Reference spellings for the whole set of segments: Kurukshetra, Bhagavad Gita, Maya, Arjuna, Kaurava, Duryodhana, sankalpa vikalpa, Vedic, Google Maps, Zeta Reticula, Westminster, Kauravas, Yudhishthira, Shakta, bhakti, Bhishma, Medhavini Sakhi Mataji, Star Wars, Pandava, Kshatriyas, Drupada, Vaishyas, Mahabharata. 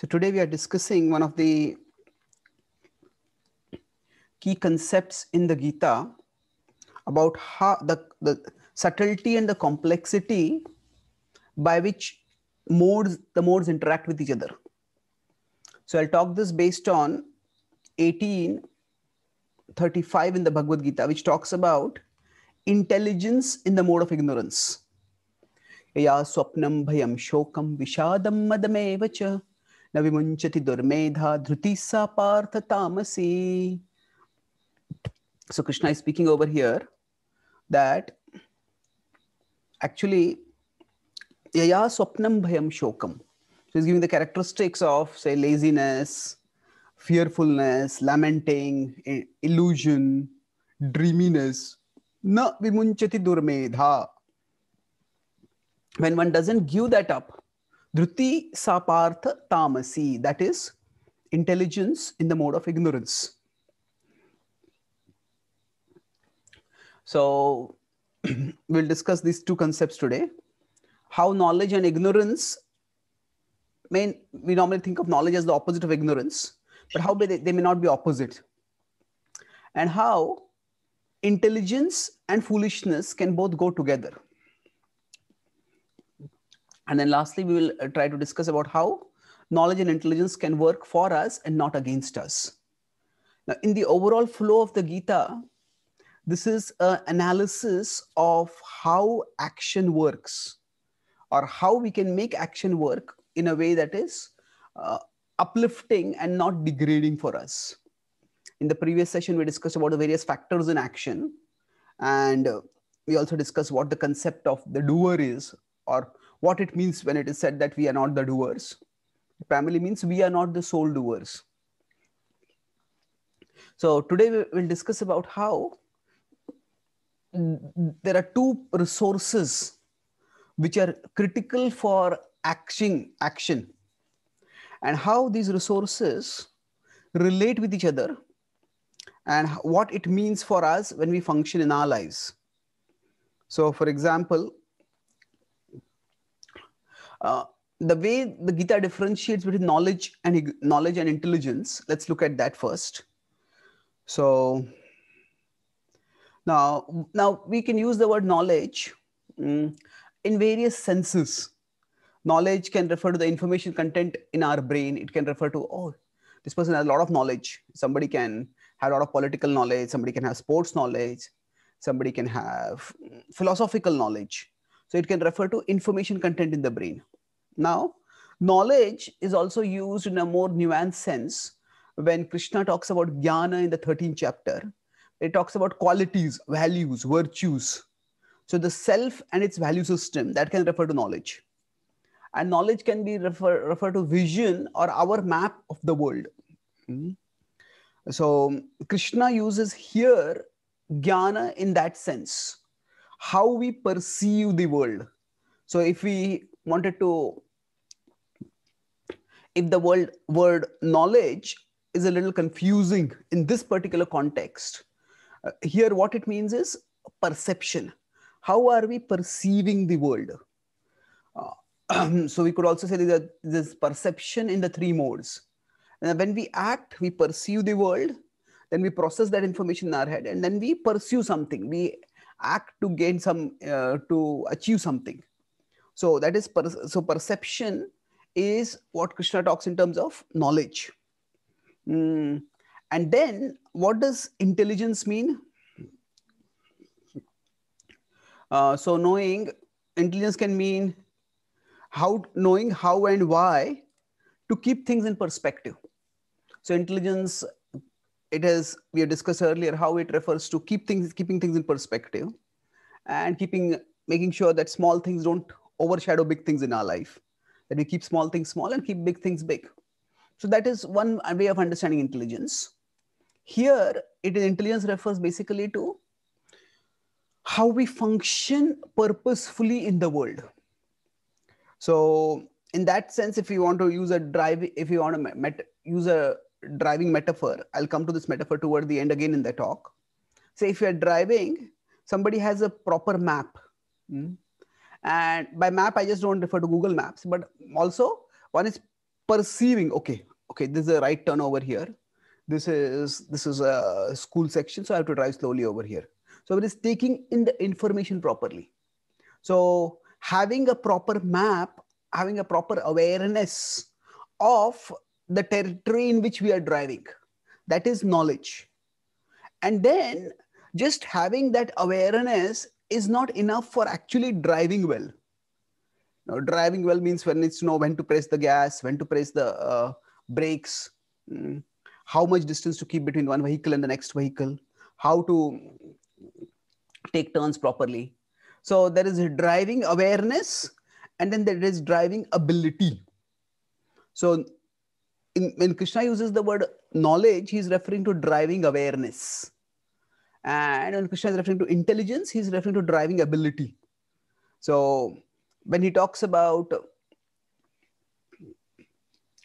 So today we are discussing one of the key concepts in the Gita about how the subtlety and the complexity by which the modes interact with each other. So I'll talk this based on 18:35 in the Bhagavad Gita, which talks about intelligence in the mode of ignorance. Ya swapnam bhayam shokam vishadam madamevacha navimunchati durmedha dhrutisa partha tamasi. So Krishna is speaking over here that actually yaya swapnam bhayam shokam. So he's giving the characteristics of, say, laziness, fearfulness, lamenting, illusion, dreaminess. Na vimunchati durmedha. When one doesn't give that up, dhruti sapartha tamasi, that is intelligence in the mode of ignorance. So we'll discuss these two concepts today. How knowledge and ignorance, we normally think of knowledge as the opposite of ignorance, but how they may not be opposite. And how intelligence and foolishness can both go together. And then lastly, we will try to discuss about how knowledge and intelligence can work for us and not against us. Now, in the overall flow of the Gita, this is an analysis of how action works, or how we can make action work in a way that is uplifting and not degrading for us. In the previous session, we discussed about the various factors in action. And we also discussed what the concept of the doer is, or what it means when it is said that we are not the doers. It primarily means we are not the sole doers. So today we will discuss about how there are two resources which are critical for action, and how these resources relate with each other, and what it means for us when we function in our lives. So for example, the way the Gita differentiates between knowledge and intelligence, let's look at that first. So now we can use the word knowledge in various senses. Knowledge can refer to the information content in our brain. It can refer to, oh, this person has a lot of knowledge. Somebody can have a lot of political knowledge. Somebody can have sports knowledge. Somebody can have philosophical knowledge. So it can refer to information content in the brain. Now, knowledge is also used in a more nuanced sense. When Krishna talks about jnana in the 13th chapter, it talks about qualities, values, virtues. So the self and its value system, that can refer to knowledge. And knowledge can be referred to vision, or our map of the world. So Krishna uses here jnana in that sense. How we perceive the world. So if we wanted to, if the word knowledge is a little confusing in this particular context, here what it means is perception. How are we perceiving the world? So we could also say that this perception in the three modes. And when we act, we perceive the world, then we process that information in our head, and then we pursue something. We act to gain some, to achieve something. So that is, perception is what Krishna talks in terms of knowledge. And then what does intelligence mean? So knowing, intelligence can mean knowing how and why to keep things in perspective. So intelligence, we have discussed earlier how it refers to keeping things in perspective, and making sure that small things don't overshadow big things in our life. That we keep small things small and keep big things big. So that is one way of understanding intelligence. Here, intelligence refers basically to how we function purposefully in the world. So in that sense, if you want to use a driving metaphor, I'll come to this metaphor toward the end again in the talk. Say if you're driving, somebody has a proper map. And by map, I just don't refer to Google Maps, but also one is perceiving, okay, this is the right turn over here. This is a school section, so I have to drive slowly over here. So it is taking in the information properly. So having a proper map, having a proper awareness of the territory in which we are driving, that is knowledge. And then just having that awareness is not enough for actually driving well. Now, driving well means one needs to know when to press the gas, when to press the brakes, how much distance to keep between one vehicle and the next vehicle, how to take turns properly. So there is a driving awareness, and then there is driving ability. So when Krishna uses the word knowledge, he's referring to driving awareness. And when Krishna is referring to intelligence, he's referring to driving ability. So when he talks about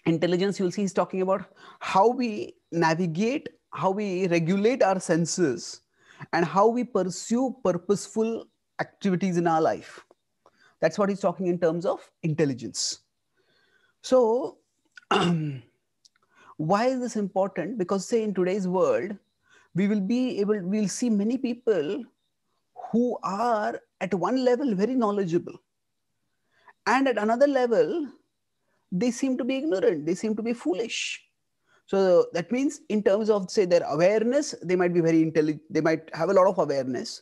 intelligence, you'll see he's talking about how we navigate, how we regulate our senses, and how we pursue purposeful activities in our life. That's what he's talking in terms of intelligence. So why is this important? Because say in today's world, we'll see many people who are at one level very knowledgeable, and at another level, they seem to be ignorant. They seem to be foolish. So that means in terms of say their awareness, they might be very intelligent. They might have a lot of awareness,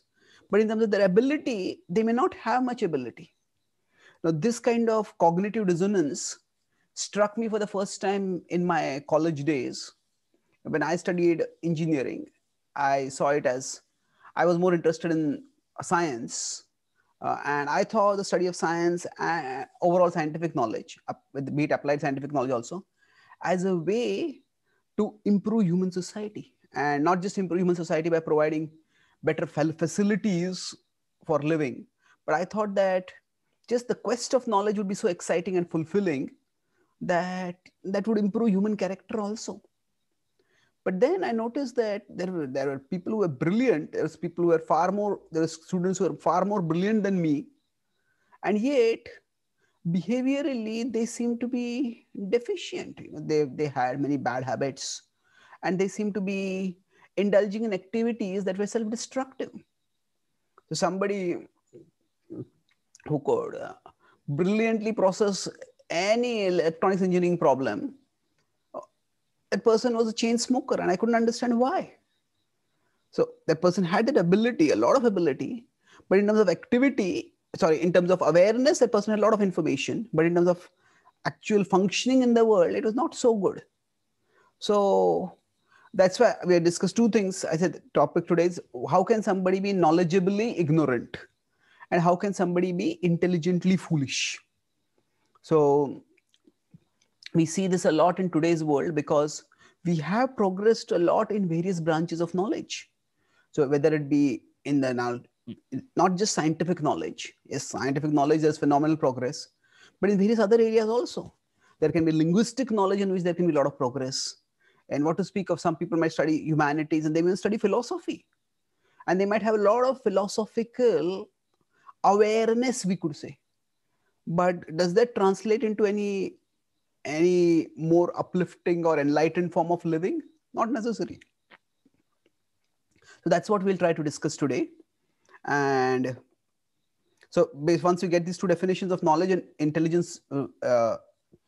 but in terms of their ability, they may not have much ability. Now this kind of cognitive dissonance struck me for the first time in my college days. When I studied engineering, I saw it as I was more interested in science. And I thought the study of science and overall scientific knowledge, be it applied scientific knowledge also, as a way to improve human society. And not just improve human society by providing better facilities for living, but I thought that just the quest of knowledge would be so exciting and fulfilling that that would improve human character also. But then I noticed that there were people who were brilliant. There were students who were far more brilliant than me. And yet, behaviorally, they seemed to be deficient. You know, they had many bad habits. And they seemed to be indulging in activities that were self-destructive. So somebody who could brilliantly process any electronics engineering problem, that person was a chain smoker, and I couldn't understand why. So that person had that ability, a lot of ability, but in terms of awareness, that person had a lot of information, but in terms of actual functioning in the world, it was not so good. So that's why we had discussed two things. I said the topic today is how can somebody be knowledgeably ignorant and how can somebody be intelligently foolish? So we see this a lot in today's world because we have progressed a lot in various branches of knowledge. So whether it be in the now, not just scientific knowledge, yes, scientific knowledge, there's phenomenal progress, but in various other areas also. There can be linguistic knowledge in which there can be a lot of progress. And what to speak of, some people might study humanities and they may study philosophy. And they might have a lot of philosophical awareness, we could say. But does that translate into any more uplifting or enlightened form of living? Not necessary. So that's what we'll try to discuss today. And so once we get these two definitions of knowledge and intelligence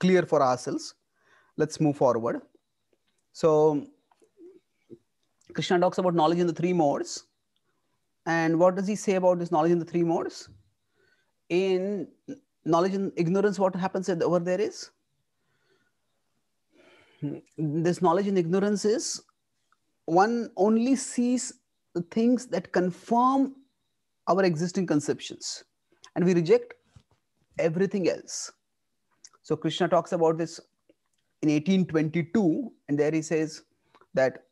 clear for ourselves, let's move forward. So Krishna talks about knowledge in the three modes. And what does he say about this knowledge in the three modes? In knowledge and ignorance, what happens over there is, this knowledge and ignorance is one only sees the things that confirm our existing conceptions and we reject everything else. So Krishna talks about this in 1822, and there he says that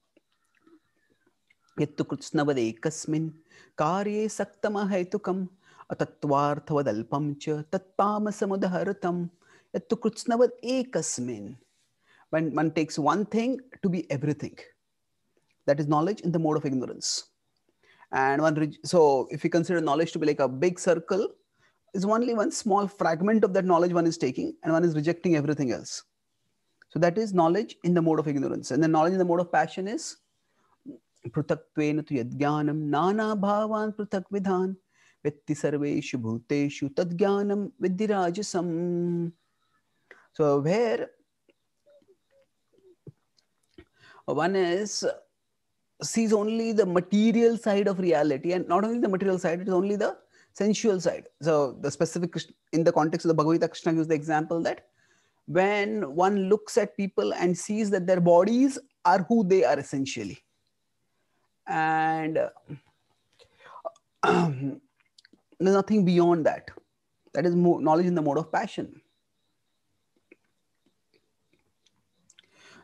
yattu kritsnavade kasmin karye saktama haitukam atatvarthavad alpam cha tatpama samudharatam yattu kritsnavad ekasmin. When one takes one thing to be everything, that is knowledge in the mode of ignorance. And so if we consider knowledge to be like a big circle, it's only one small fragment of that knowledge one is taking and one is rejecting everything else. So that is knowledge in the mode of ignorance. And the knowledge in the mode of passion is Pruthaktven tu yadgyanam nana bhavan pruthak vidhan vetti sarveshu bhuteshu tadgyanam vidhirajasam. So where one is sees only the material side of reality, and not only the material side, it is only the sensual side. So the specific, in the context of the Bhagavad Gita, Krishna gives the example that when one looks at people and sees that their bodies are who they are essentially. And there's nothing beyond that. That is knowledge in the mode of passion.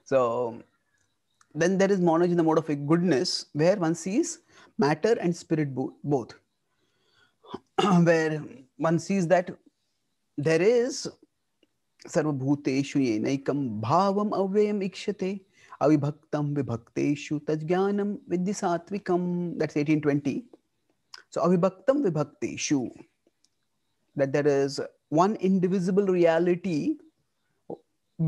So then there is knowledge in the mode of goodness, where one sees matter and spirit both. Where one sees that there is sarvabhuteshu yenaikam bhavam avyayam ikshate avibhaktam vibhakteshu tajjnanam vidhisattvikam. That's 1820. So avibhaktam vibhakteshu. That there is one indivisible reality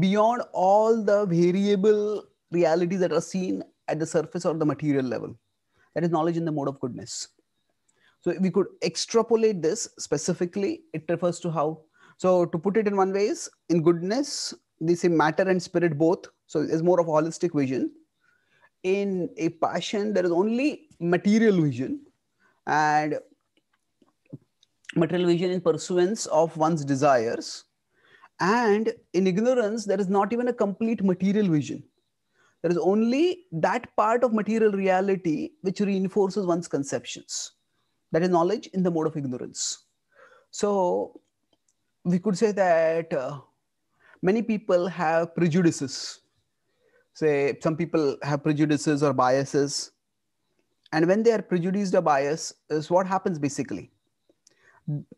beyond all the variable realities that are seen at the surface or the material level. That is knowledge in the mode of goodness. So we could extrapolate this specifically. It refers to how, so to put it in one way is, in goodness, they say matter and spirit both. So it's more of a holistic vision. In a passion, there is only material vision, and material vision in pursuance of one's desires. And in ignorance, there is not even a complete material vision. There is only that part of material reality which reinforces one's conceptions. That is knowledge in the mode of ignorance. So we could say that many people have prejudices. Say some people have prejudices or biases. And when they are prejudiced or biased, is what happens basically.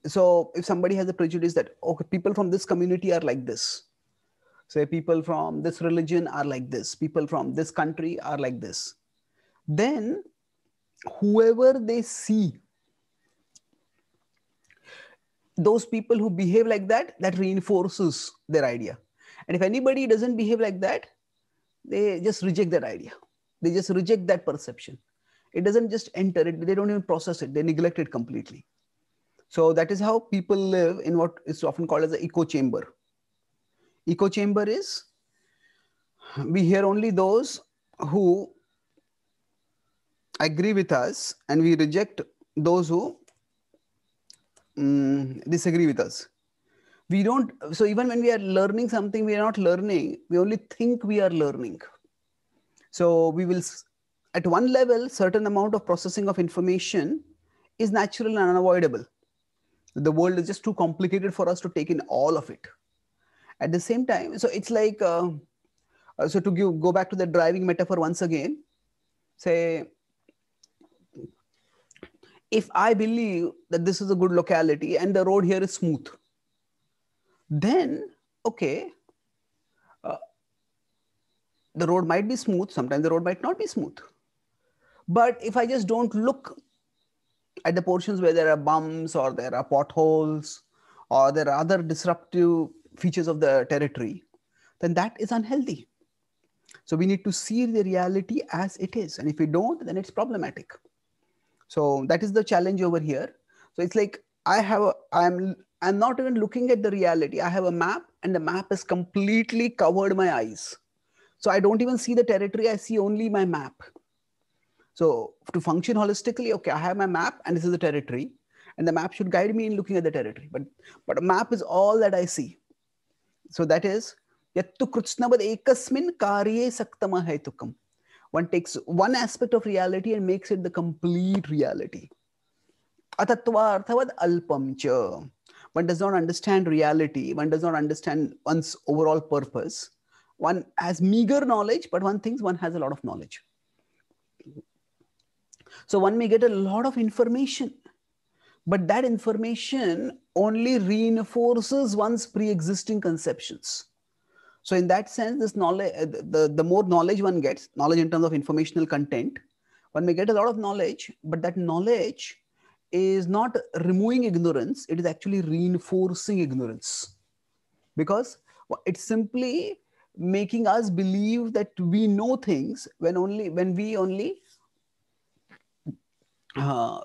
So if somebody has a prejudice that, okay, people from this community are like this. Say people from this religion are like this. People from this country are like this. Then whoever they see, those people who behave like that, that reinforces their idea. And if anybody doesn't behave like that, they just reject that idea. They just reject that perception. It doesn't just enter it. They don't even process it. They neglect it completely. So that is how people live in what is often called as the echo chamber. Echo chamber is, we hear only those who agree with us, and we reject those who disagree with us. We don't, so even when we are learning something, we are not learning, we only think we are learning. So we will, at one level, certain amount of processing of information is natural and unavoidable. The world is just too complicated for us to take in all of it. At the same time, so it's like, so to go back to the driving metaphor once again, say, if I believe that this is a good locality and the road here is smooth, then, okay, the road might be smooth. Sometimes the road might not be smooth. But if I just don't look at the portions where there are bumps or there are potholes or there are other disruptive features of the territory, then that is unhealthy. So we need to see the reality as it is. And if we don't, then it's problematic. So that is the challenge over here. So it's like I'm not even looking at the reality. I have a map and the map has completely covered my eyes. So I don't even see the territory. I see only my map. So to function holistically, okay, I have my map and this is the territory, and the map should guide me in looking at the territory. But a map is all that I see. So that is, yattu krutnavad ekasmin karye saktama hetukam. One takes one aspect of reality and makes it the complete reality. Atatvarthavad alpamcha. One does not understand reality. One does not understand one's overall purpose. One has meager knowledge, but one thinks one has a lot of knowledge. So one may get a lot of information, but that information only reinforces one's pre-existing conceptions. So in that sense, this knowledge, the more knowledge one gets, knowledge in terms of informational content, one may get a lot of knowledge, but that knowledge is not removing ignorance. It is actually reinforcing ignorance, because it simply making us believe that we know things when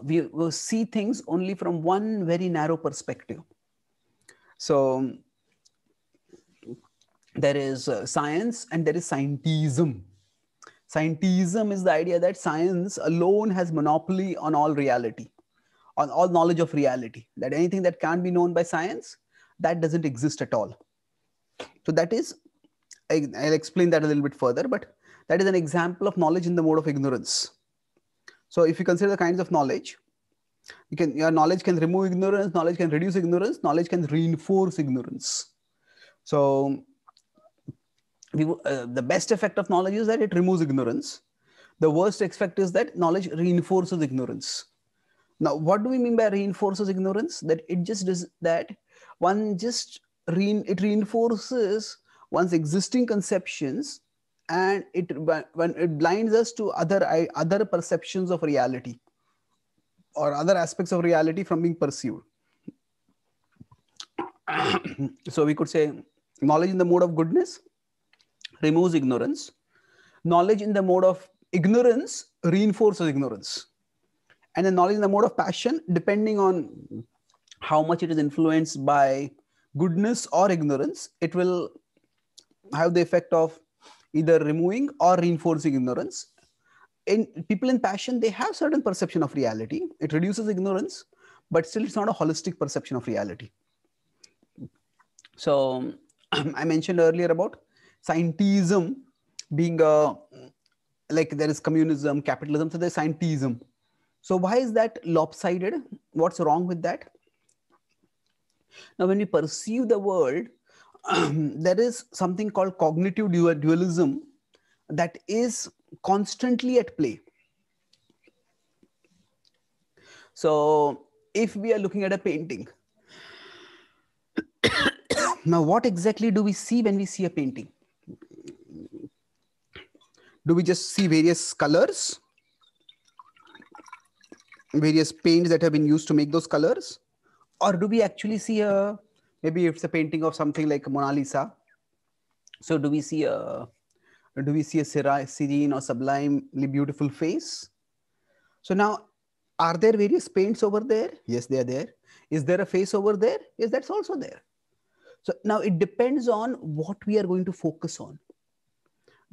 we will see things only from one very narrow perspective. So there is science and there is scientism. Scientism is the idea that science alone has monopoly on all reality, on all knowledge of reality, that anything that can't be known by science, that doesn't exist at all. So that is, I'll explain that a little bit further, but that is an example of knowledge in the mode of ignorance. So if you consider the kinds of knowledge, your knowledge can remove ignorance, knowledge can reduce ignorance, knowledge can reinforce ignorance. So the best effect of knowledge is that it removes ignorance. The worst effect is that knowledge reinforces ignorance. Now, what do we mean by reinforces ignorance? That it just does that one just it reinforces one's existing conceptions, and it blinds us to other perceptions of reality or other aspects of reality from being pursued. So we could say knowledge in the mode of goodness removes ignorance. Knowledge in the mode of ignorance reinforces ignorance. And then knowledge in the mode of passion, depending on how much it is influenced by goodness or ignorance, it will have the effect of either removing or reinforcing ignorance. People in passion, they have certain perception of reality. It reduces ignorance, but still it's not a holistic perception of reality. So I mentioned earlier about scientism being like there is communism, capitalism, so there's scientism. So why is that lopsided? What's wrong with that? Now, when we perceive the world, there is something called cognitive dualism that is constantly at play. So if we are looking at a painting, now what exactly do we see when we see a painting? Do we just see various colors, various paints that have been used to make those colors? Or do we actually see a, maybe it's a painting of something like Mona Lisa. So do we see a serene or sublimely beautiful face? So now, are there various paints over there? Yes, they are there. Is there a face over there? Yes, that's also there. So now it depends on what we are going to focus on.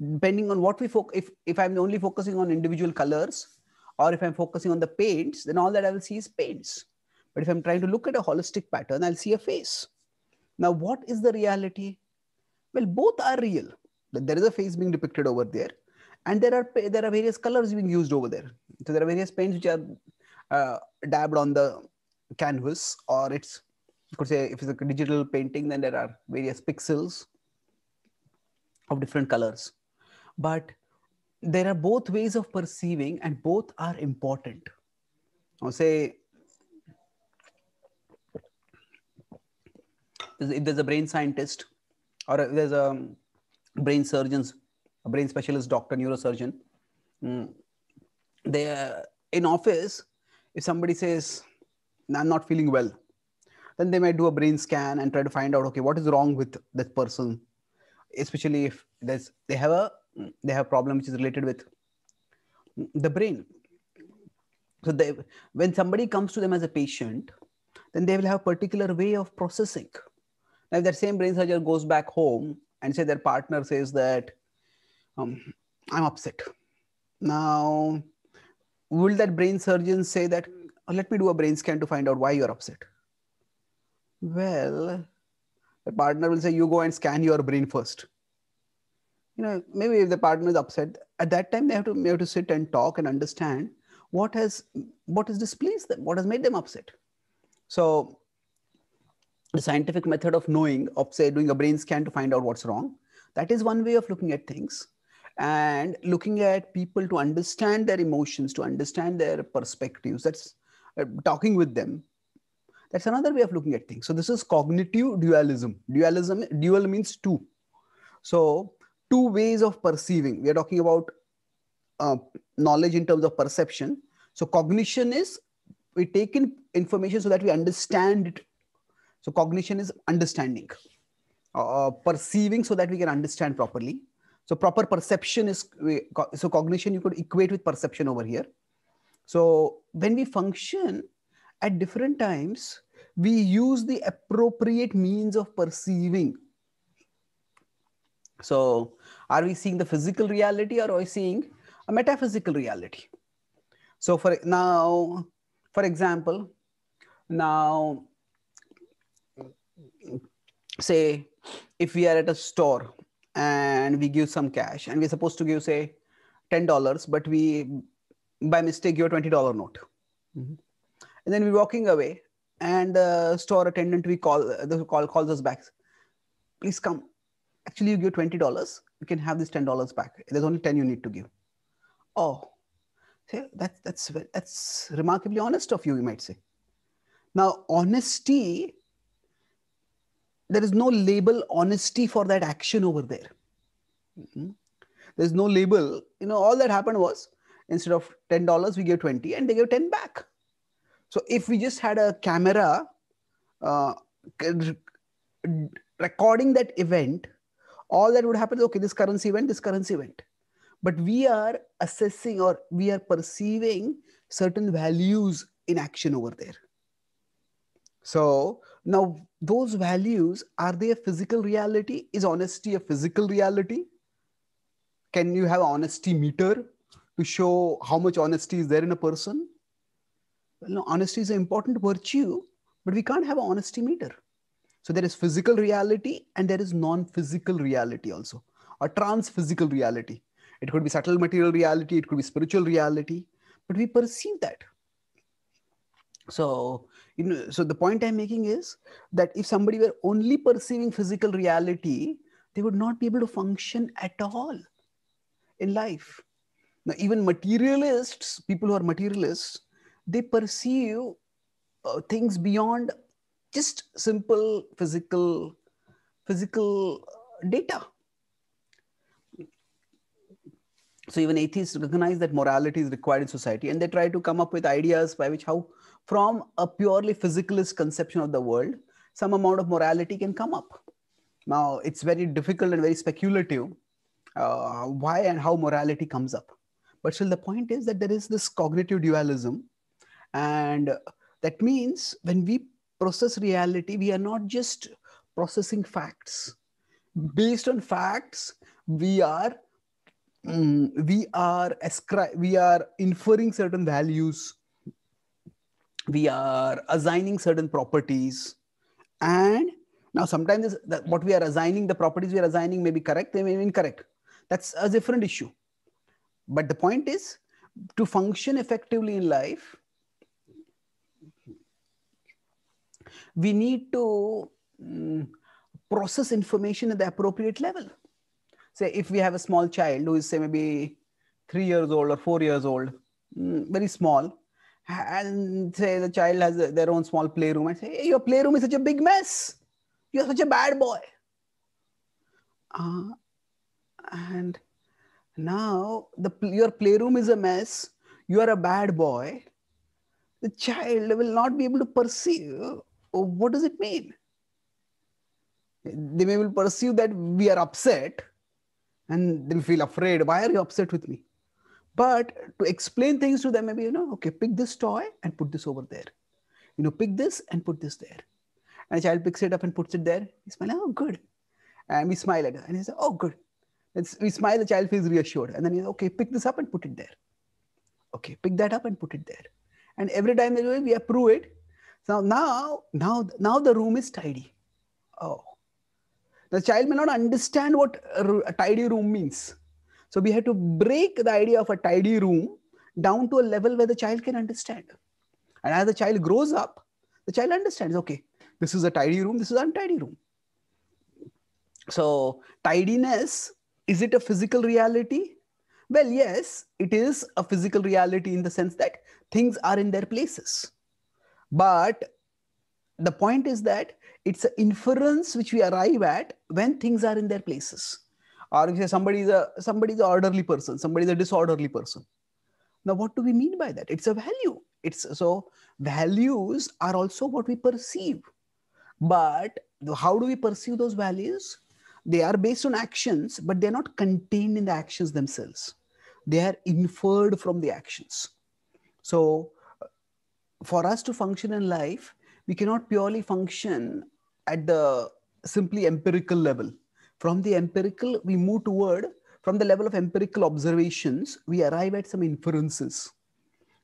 Depending on what we focus, if I'm only focusing on individual colors, or if I'm focusing on the paints, then all that I will see is paints. But if I'm trying to look at a holistic pattern, I'll see a face. Now, what is the reality? Well, both are real. There is a face being depicted over there, and there are various colors being used over there. So there are various paints which are dabbed on the canvas, or it's, you could say, if it's a digital painting, then there are various pixels of different colors. But there are both ways of perceiving, and both are important. I'll say, if there's a brain scientist, or there's a brain surgeon, a brain specialist, doctor, neurosurgeon, they're in office. If somebody says, I'm not feeling well, then they might do a brain scan and try to find out, okay, what is wrong with that person? Especially if they have a problem which is related with the brain. So when somebody comes to them as a patient, then they will have a particular way of processing. Now, if that same brain surgeon goes back home and say their partner says that, I'm upset. Now, will that brain surgeon say that, oh, let me do a brain scan to find out why you're upset? Well, the partner will say, you go and scan your brain first. You know, maybe if the partner is upset, at that time they have to sit and talk and understand what has displeased them, what has made them upset. So the scientific method of knowing, of say doing a brain scan to find out what's wrong, that is one way of looking at things, and looking at people to understand their emotions, to understand their perspectives, that's talking with them. That's another way of looking at things. So this is cognitive dualism. Dual means two. So two ways of perceiving. We are talking about knowledge in terms of perception. So cognition is, we take in information so that we understand it. So cognition is understanding. perceiving so that we can understand properly. So proper perception is, so cognition you could equate with perception over here. So when we function at different times, we use the appropriate means of perceiving. So are we seeing the physical reality or are we seeing a metaphysical reality? So for now, for example, now say if we are at a store and we give some cash and we're supposed to give say $10, but we by mistake give a $20 note. Mm-hmm. And then we're walking away and the store attendant calls us back. Please come. Actually, you give $20. You can have this $10 back. There's only 10 you need to give. Oh, that's remarkably honest of you, you might say. Now, honesty, there is no label honesty for that action over there. Mm-hmm. There's no label. You know, all that happened was instead of $10, we gave 20 and they gave 10 back. So if we just had a camera recording that event, all that would happen is, okay, this currency event. But we are assessing or we are perceiving certain values in action over there. So now those values, are they a physical reality? Is honesty a physical reality? Can you have an honesty meter to show how much honesty is there in a person? Well, no, honesty is an important virtue, but we can't have an honesty meter. So there is physical reality and there is non-physical reality also, or trans-physical reality. It could be subtle material reality, it could be spiritual reality, but we perceive that. So, you know, so the point I'm making is that if somebody were only perceiving physical reality, they would not be able to function at all in life. Now, even materialists, people who are materialists, they perceive things beyond just simple physical data. So even atheists recognize that morality is required in society and they try to come up with ideas by which how from a purely physicalist conception of the world, some amount of morality can come up. Now, it's very difficult and very speculative why and how morality comes up. But still the point is that there is this cognitive dualism, and that means when we process reality, we are not just processing facts. Based on facts, we are inferring certain values, we are assigning certain properties, and now sometimes what we are assigning, the properties we are assigning may be correct, they may be incorrect. That's a different issue. But the point is, to function effectively in life, we need to process information at the appropriate level. Say if we have a small child who is say maybe 3 years old or 4 years old, very small, and say the child has their own small playroom and say, hey, your playroom is such a big mess. You're such a bad boy. And now your playroom is a mess. You are a bad boy. The child will not be able to perceive what does it mean. They may perceive that we are upset and they'll feel afraid. Why are you upset with me? But to explain things to them, maybe, you know, okay, pick this toy and put this over there. You know, pick this and put this there. And the child picks it up and puts it there. He smiles, oh, good. And we smile at her. And he says, oh, good. We smile, the child feels reassured. And then he's, okay, pick this up and put it there. Okay, pick that up and put it there. And every time they do it, we approve it. So now the room is tidy. Oh, the child may not understand what a tidy room means. So we have to break the idea of a tidy room down to a level where the child can understand. And as the child grows up, the child understands, okay, this is a tidy room, this is an untidy room. So tidiness, is it a physical reality? Well, yes, it is a physical reality in the sense that things are in their places. But the point is that it's an inference which we arrive at when things are in their places. Or if somebody is an orderly person, somebody is a disorderly person. Now, what do we mean by that? It's a value. So values are also what we perceive. But How do we pursue those values? They are based on actions, but they're not contained in the actions themselves. They are inferred from the actions. So for us to function in life, we cannot purely function at the simply empirical level. From the empirical, we move toward, from the level of empirical observations, we arrive at some inferences.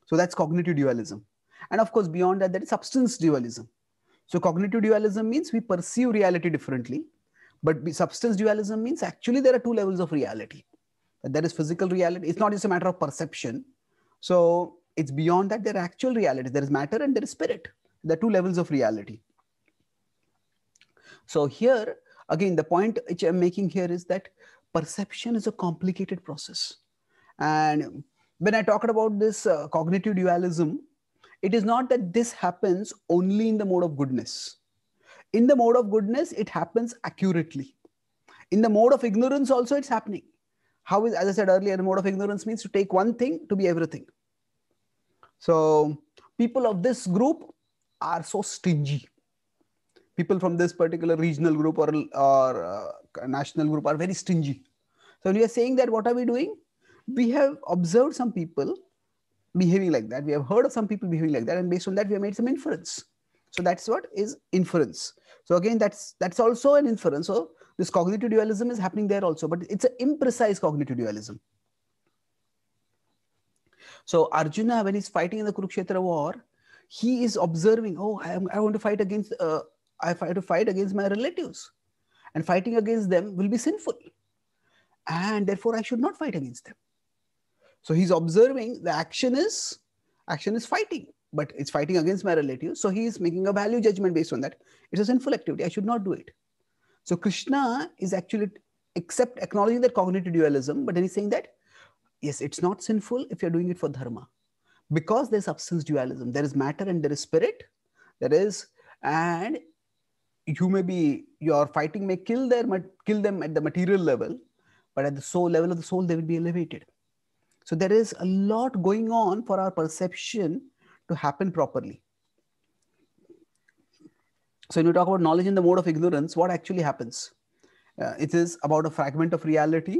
So that's cognitive dualism. And of course, beyond that, that is substance dualism. So cognitive dualism means we perceive reality differently, but substance dualism means actually there are two levels of reality. There is physical reality. It's not just a matter of perception. So it's beyond that, there are actual realities. There is matter and there is spirit. There are two levels of reality. So here, again, the point which I'm making here is that perception is a complicated process. And when I talked about this cognitive dualism, it is not that this happens only in the mode of goodness. In the mode of goodness, it happens accurately. In the mode of ignorance also, it's happening. How is, as I said earlier, the mode of ignorance means to take one thing to be everything. So people of this group are so stingy. People from this particular regional group or national group are very stingy. So when we are saying that, what are we doing? We have observed some people behaving like that. We have heard of some people behaving like that. And based on that, we have made some inference. So that's what is inference. So again, that's also an inference. So this cognitive dualism is happening there also, but it's an imprecise cognitive dualism. So Arjuna, when he's fighting in the Kurukshetra war, he is observing, oh, I want to fight against, I have to fight against my relatives, and fighting against them will be sinful. And therefore I should not fight against them. So he's observing the action is fighting, but it's fighting against my relatives. So he is making a value judgment based on that. It's a sinful activity. I should not do it. So Krishna is actually acknowledging that cognitive dualism, but then he's saying that, yes, it's not sinful if you're doing it for dharma, because there's substance dualism. There is matter and there is spirit. And you may be, your fighting may kill them at the material level, but at the soul level of the soul, they will be elevated. So there is a lot going on for our perception to happen properly. So when you talk about knowledge in the mode of ignorance, what actually happens? It is about a fragment of reality.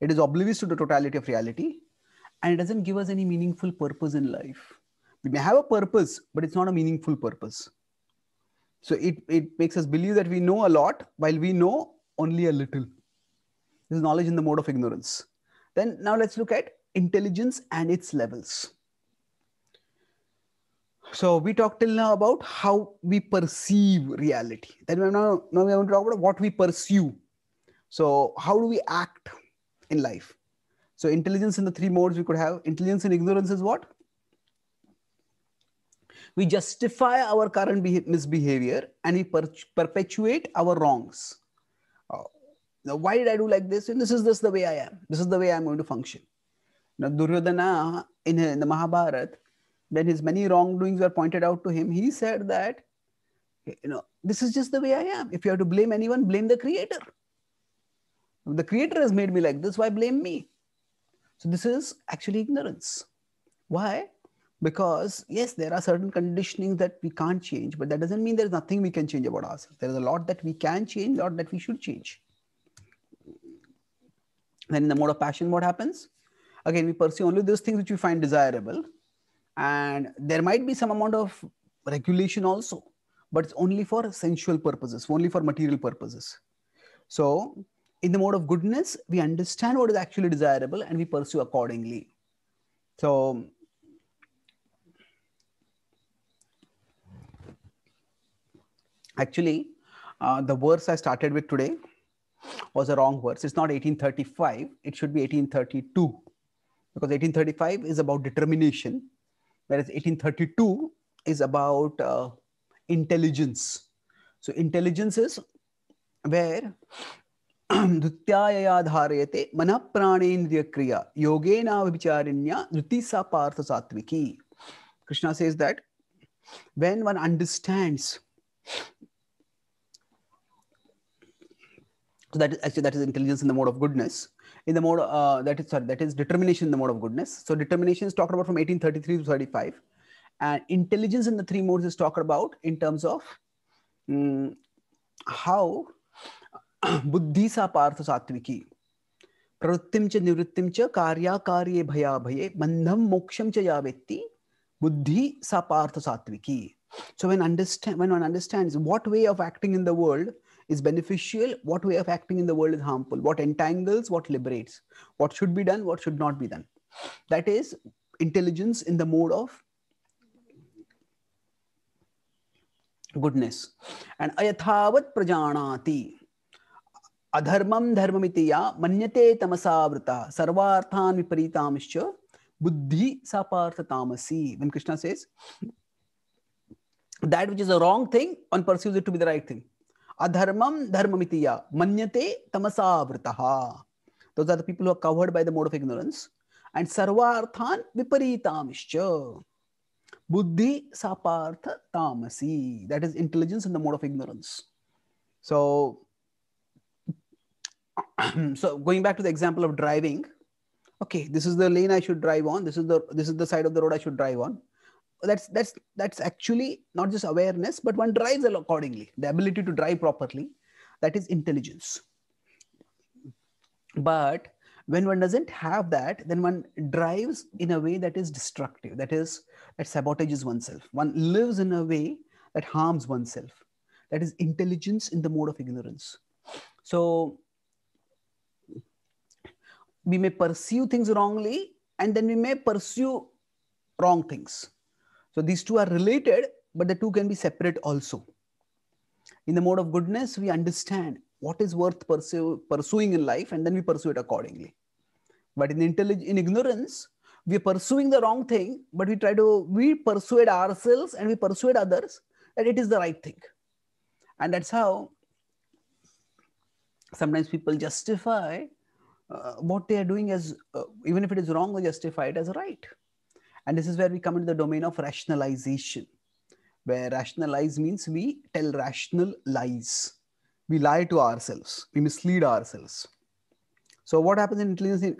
It is oblivious to the totality of reality. And it doesn't give us any meaningful purpose in life. We may have a purpose, but it's not a meaningful purpose. So it makes us believe that we know a lot while we know only a little. This is knowledge in the mode of ignorance. Then now let's look at intelligence and its levels. So we talked till now about how we perceive reality. Then now we are going to talk about what we pursue. So how do we act in life? So intelligence in the three modes we could have. Intelligence and ignorance is what? We justify our current misbehavior and we perpetuate our wrongs. Now, why did I do like this? And this is the way I am. This is the way I'm going to function. Now, Duryodhana in the Mahabharata, when his many wrongdoings were pointed out to him, he said that, this is just the way I am. If you have to blame anyone, blame the creator. If the creator has made me like this, why blame me? So this is actually ignorance. Why? Because yes, there are certain conditionings that we can't change, but that doesn't mean there's nothing we can change about ourselves. There's a lot that we can change, a lot that we should change. Then in the mode of passion, what happens? Again, we pursue only those things which we find desirable. And there might be some amount of regulation also, but it's only for sensual purposes, only for material purposes. So in the mode of goodness, we understand what is actually desirable and we pursue accordingly. So actually, the verse I started with today was a wrong verse. It's not 1835. It should be 1832, because 1835 is about determination, whereas 1832 is about intelligence. So intelligence is where Dhyaya dharayate manapraanendriya kriya yogena vicharinya dritisa partha satviki. Krishna says that when one understands, so that is intelligence in the mode of goodness. In the mode that is determination in the mode of goodness. So determination is talked about from 1833 to 35, and intelligence in the three modes is talked about in terms of how buddhi sa partha sattviki pravrittim cha nivrittim cha karya karye bhaya bhaye bandham moksham cha yavetti buddhi sa partha sattviki. So when one understands what way of acting in the world is beneficial, what way of acting in the world is harmful, what entangles, what liberates, what should be done, what should not be done. That is intelligence in the mode of goodness. And ayathavat prajanati adharmam dharmamiti ya manyate tamasavrita sarvarthan viparitamischa buddhi sapartha tamasi. When Krishna says that which is a wrong thing, one perceives it to be the right thing. Adharmam dharmamitiya manyate tamasavritaha. Those are the people who are covered by the mode of ignorance. And sarvarthan viparitamischa buddhi sapartha tamasi. That is intelligence in the mode of ignorance. So going back to the example of driving. Okay, this is the lane I should drive on. This is the side of the road I should drive on. That's actually not just awareness, but one drives accordingly. The ability to drive properly, that is intelligence. But when one doesn't have that, then one drives in a way that is destructive. That sabotages oneself. One lives in a way that harms oneself. That is intelligence in the mode of ignorance. So we may pursue things wrongly, and then we may pursue wrong things. So these two are related, but the two can be separate also. In the mode of goodness, we understand what is worth pursuing in life, and then we pursue it accordingly. But in ignorance, we are pursuing the wrong thing, but we persuade ourselves and we persuade others that it is the right thing. And that's how sometimes people justify what they are doing as, even if it is wrong, they justify it as right. And this is where we come into the domain of rationalization, where rationalize means we tell rational lies. We lie to ourselves. We mislead ourselves. So what happens in intelligence?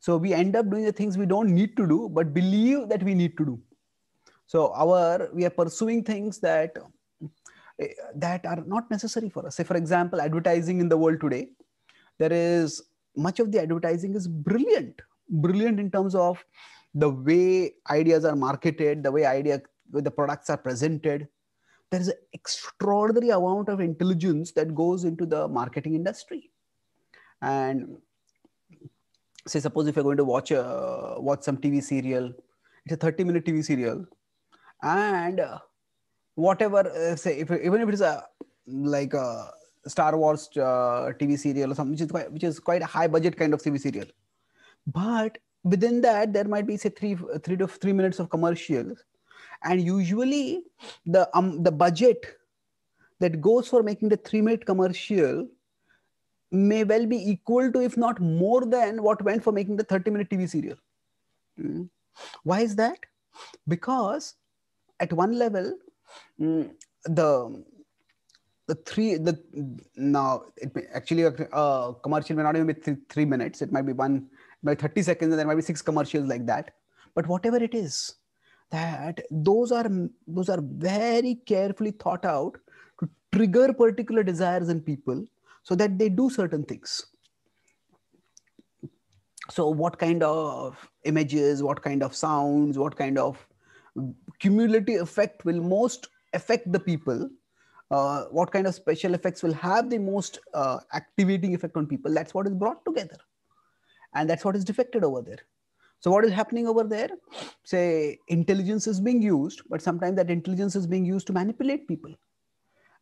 So we end up doing the things we don't need to do, but believe that we need to do. So we are pursuing things that are not necessary for us. Say, for example, advertising in the world today, there is much of the advertising is brilliant. Brilliant in terms of the way ideas are marketed, the way the products are presented. There is an extraordinary amount of intelligence that goes into the marketing industry. And say, suppose if you're going to watch some TV serial, it's a 30-minute TV serial, and whatever, say, even if it's like a Star Wars TV serial or something, which is quite a high-budget kind of TV serial. But within that, there might be, say, three minutes of commercials. And usually the budget that goes for making the 3-minute commercial may well be equal to, if not more than, what went for making the 30-minute TV serial. Why is that? Because at one level, a commercial may not even be three minutes. It might be by 30 seconds, and there might be 6 commercials like that. But whatever it is, that those are very carefully thought out to trigger particular desires in people so that they do certain things. So what kind of images, what kind of sounds, what kind of cumulative effect will most affect the people? What kind of special effects will have the most activating effect on people? That's what is brought together. And that's what is defected over there. So what is happening over there? Say, intelligence is being used, but sometimes that intelligence is being used to manipulate people.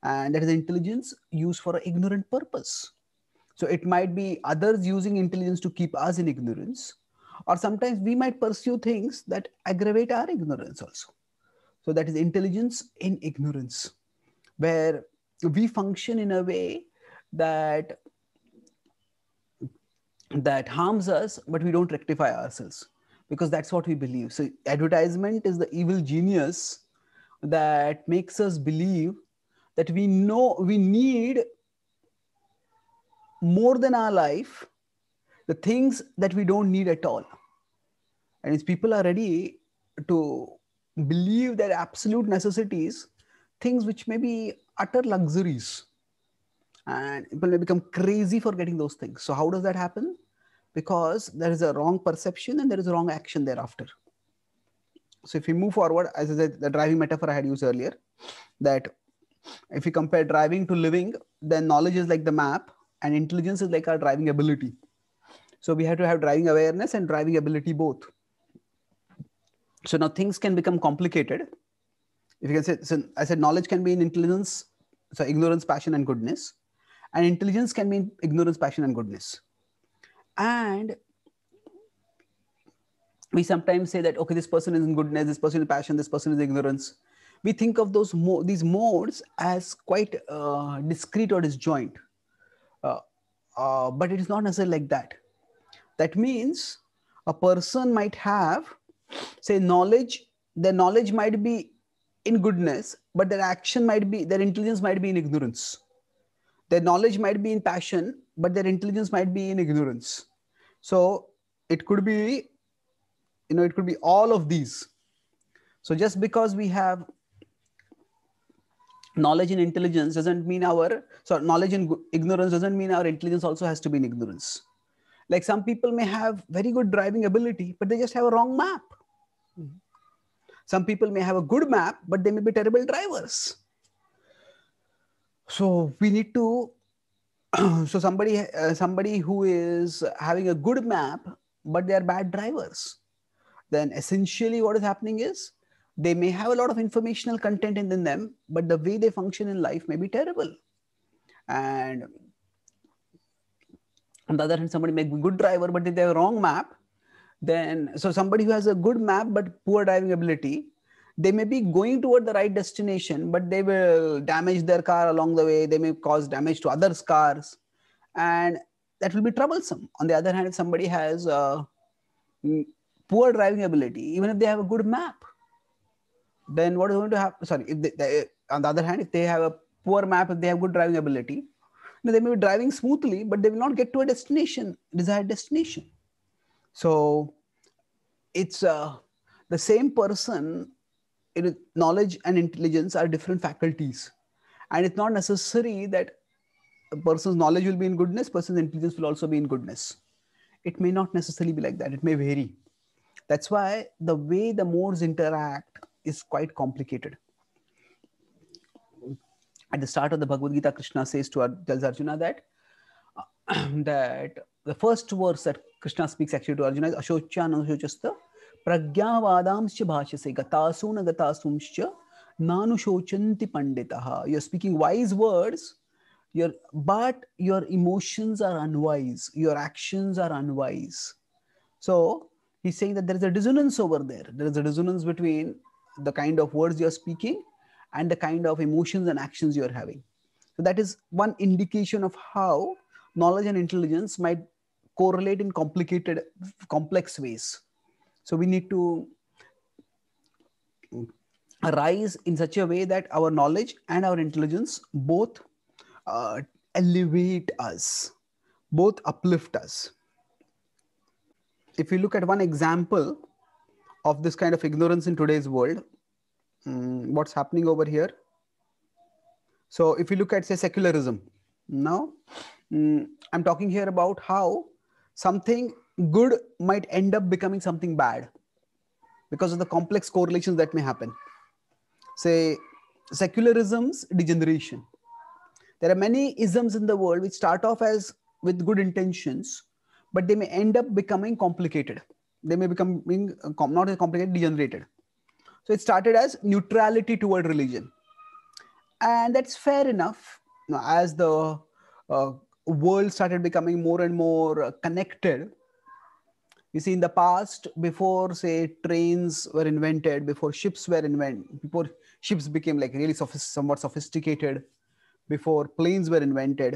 And that is intelligence used for an ignorant purpose. So it might be others using intelligence to keep us in ignorance, or sometimes we might pursue things that aggravate our ignorance also. So that is intelligence in ignorance, where we function in a way that harms us, but we don't rectify ourselves because that's what we believe. So advertisement is the evil genius that makes us believe that we know we need more than our life, the things that we don't need at all. And if people are ready to believe their absolute necessities, things which may be utter luxuries, and people may become crazy for getting those things. So how does that happen? Because there is a wrong perception and there is a wrong action thereafter. So if we move forward, as I said, the driving metaphor I had used earlier, that if we compare driving to living, then knowledge is like the map and intelligence is like our driving ability. So we have to have driving awareness and driving ability both. So now things can become complicated. If you can say, so I said knowledge can be in intelligence, so ignorance, passion, and goodness. And intelligence can be in ignorance, passion, and goodness. And we sometimes say that, okay, this person is in goodness, this person is passion, this person is ignorance. We think of those these modes as quite discrete or disjoint. But it is not necessarily like that. That means a person might have, say, knowledge. Their knowledge might be in goodness, but their action might be, their intelligence might be in ignorance. Their knowledge might be in passion, but their intelligence might be in ignorance. So it could be, you know, it could be all of these. So just because we have knowledge and intelligence doesn't mean our, so knowledge and ignorance doesn't mean our intelligence also has to be in ignorance. Like some people may have very good driving ability, but they just have a wrong map. Mm-hmm. Some people may have a good map, but they may be terrible drivers. So we need to, so somebody who is having a good map, but they are bad drivers, then essentially what is happening is they may have a lot of informational content in them, but the way they function in life may be terrible. And on the other hand, somebody may be a good driver, but if they have a wrong map, then, so somebody who has a good map but poor driving ability, they may be going toward the right destination, but they will damage their car along the way. They may cause damage to others' cars, and that will be troublesome. On the other hand, if somebody has poor driving ability, even if they have a good map, then what is going to happen? Sorry, if they, on the other hand, if they have a poor map, if they have good driving ability, they may be driving smoothly, but they will not get to a destination, desired destination. So it's the same person, knowledge and intelligence are different faculties. And it's not necessary that a person's knowledge will be in goodness, person's intelligence will also be in goodness. It may not necessarily be like that. It may vary. That's why the way the modes interact is quite complicated. At the start of the Bhagavad Gita, Krishna says tells Arjuna that, that the first verse that Krishna speaks actually to Arjuna is Ashocha Nanushocasta Pragya Vadamscha Bhashase Gatasuna Gatasumscha Nanushochanti Panditaha. You're speaking wise words, but your emotions are unwise. Your actions are unwise. So he's saying that there is a dissonance over there. There is a dissonance between the kind of words you're speaking and the kind of emotions and actions you're having. So that is one indication of how knowledge and intelligence might correlate in complicated, complex ways. So we need to arise in such a way that our knowledge and our intelligence both elevate us, both uplift us. If we look at one example of this kind of ignorance in today's world, what's happening over here? So if you look at, say, secularism now, I'm talking here about how something good might end up becoming something bad because of the complex correlations that may happen. Say, secularism's degeneration. There are many isms in the world which start off as with good intentions, but they may end up becoming complicated. They may become not as complicated, degenerated. So it started as neutrality toward religion. And that's fair enough. Now, as the world started becoming more and more connected, you see, in the past, before, say, trains were invented, before ships were invented, before ships became like really somewhat sophisticated, before planes were invented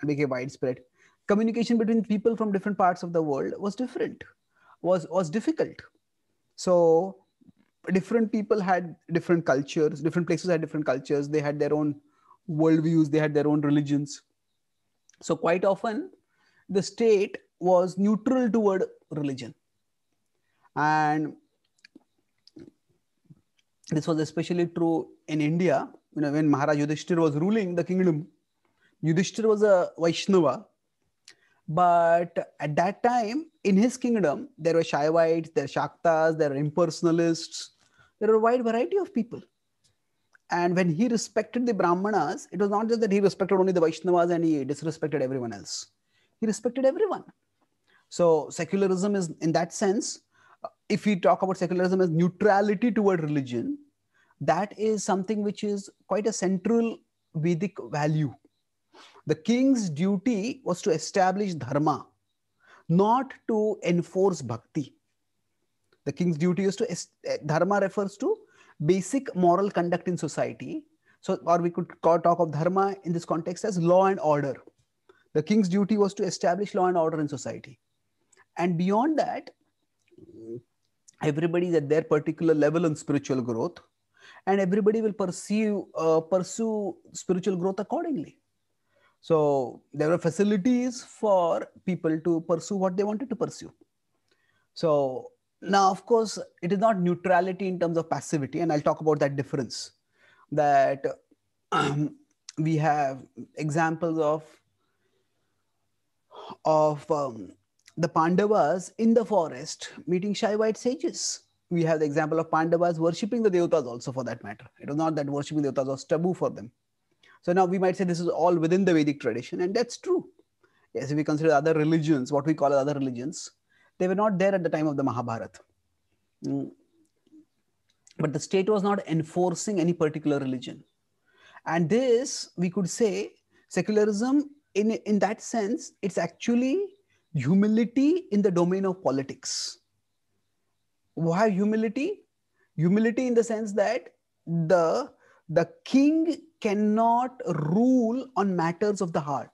and became widespread, communication between people from different parts of the world was different, was difficult. So different people had different cultures, different places had different cultures, they had their own worldviews, they had their own religions. So quite often, the state was neutral toward religion. And this was especially true in India, you know, when Maharaj Yudhishthira was ruling the kingdom, Yudhishthira was a Vaishnava. But at that time, in his kingdom, there were Shaivites, there were Shaktas, there were impersonalists. There were a wide variety of people. And when he respected the Brahmanas, it was not just that he respected only the Vaishnavas and he disrespected everyone else. He respected everyone. So secularism is, in that sense, if we talk about secularism as neutrality toward religion, that is something which is quite a central Vedic value. The king's duty was to establish dharma, not to enforce bhakti. The king's duty is to, dharma refers to basic moral conduct in society. So, or we could talk of dharma in this context as law and order. The king's duty was to establish law and order in society. And beyond that, everybody is at their particular level on spiritual growth, and everybody will pursue spiritual growth accordingly. So there were facilities for people to pursue what they wanted to pursue. So now, of course, it is not neutrality in terms of passivity. And I'll talk about that difference, that we have examples of the Pandavas in the forest meeting Shaivite sages. We have the example of Pandavas worshipping the devatas also, for that matter. It was not that worshipping devatas was taboo for them. So now we might say this is all within the Vedic tradition, and that's true. Yes, if we consider other religions, what we call other religions, they were not there at the time of the Mahabharata. But the state was not enforcing any particular religion. And this, we could say, secularism, in that sense, it's actually humility in the domain of politics. Why humility? Humility in the sense that the king cannot rule on matters of the heart.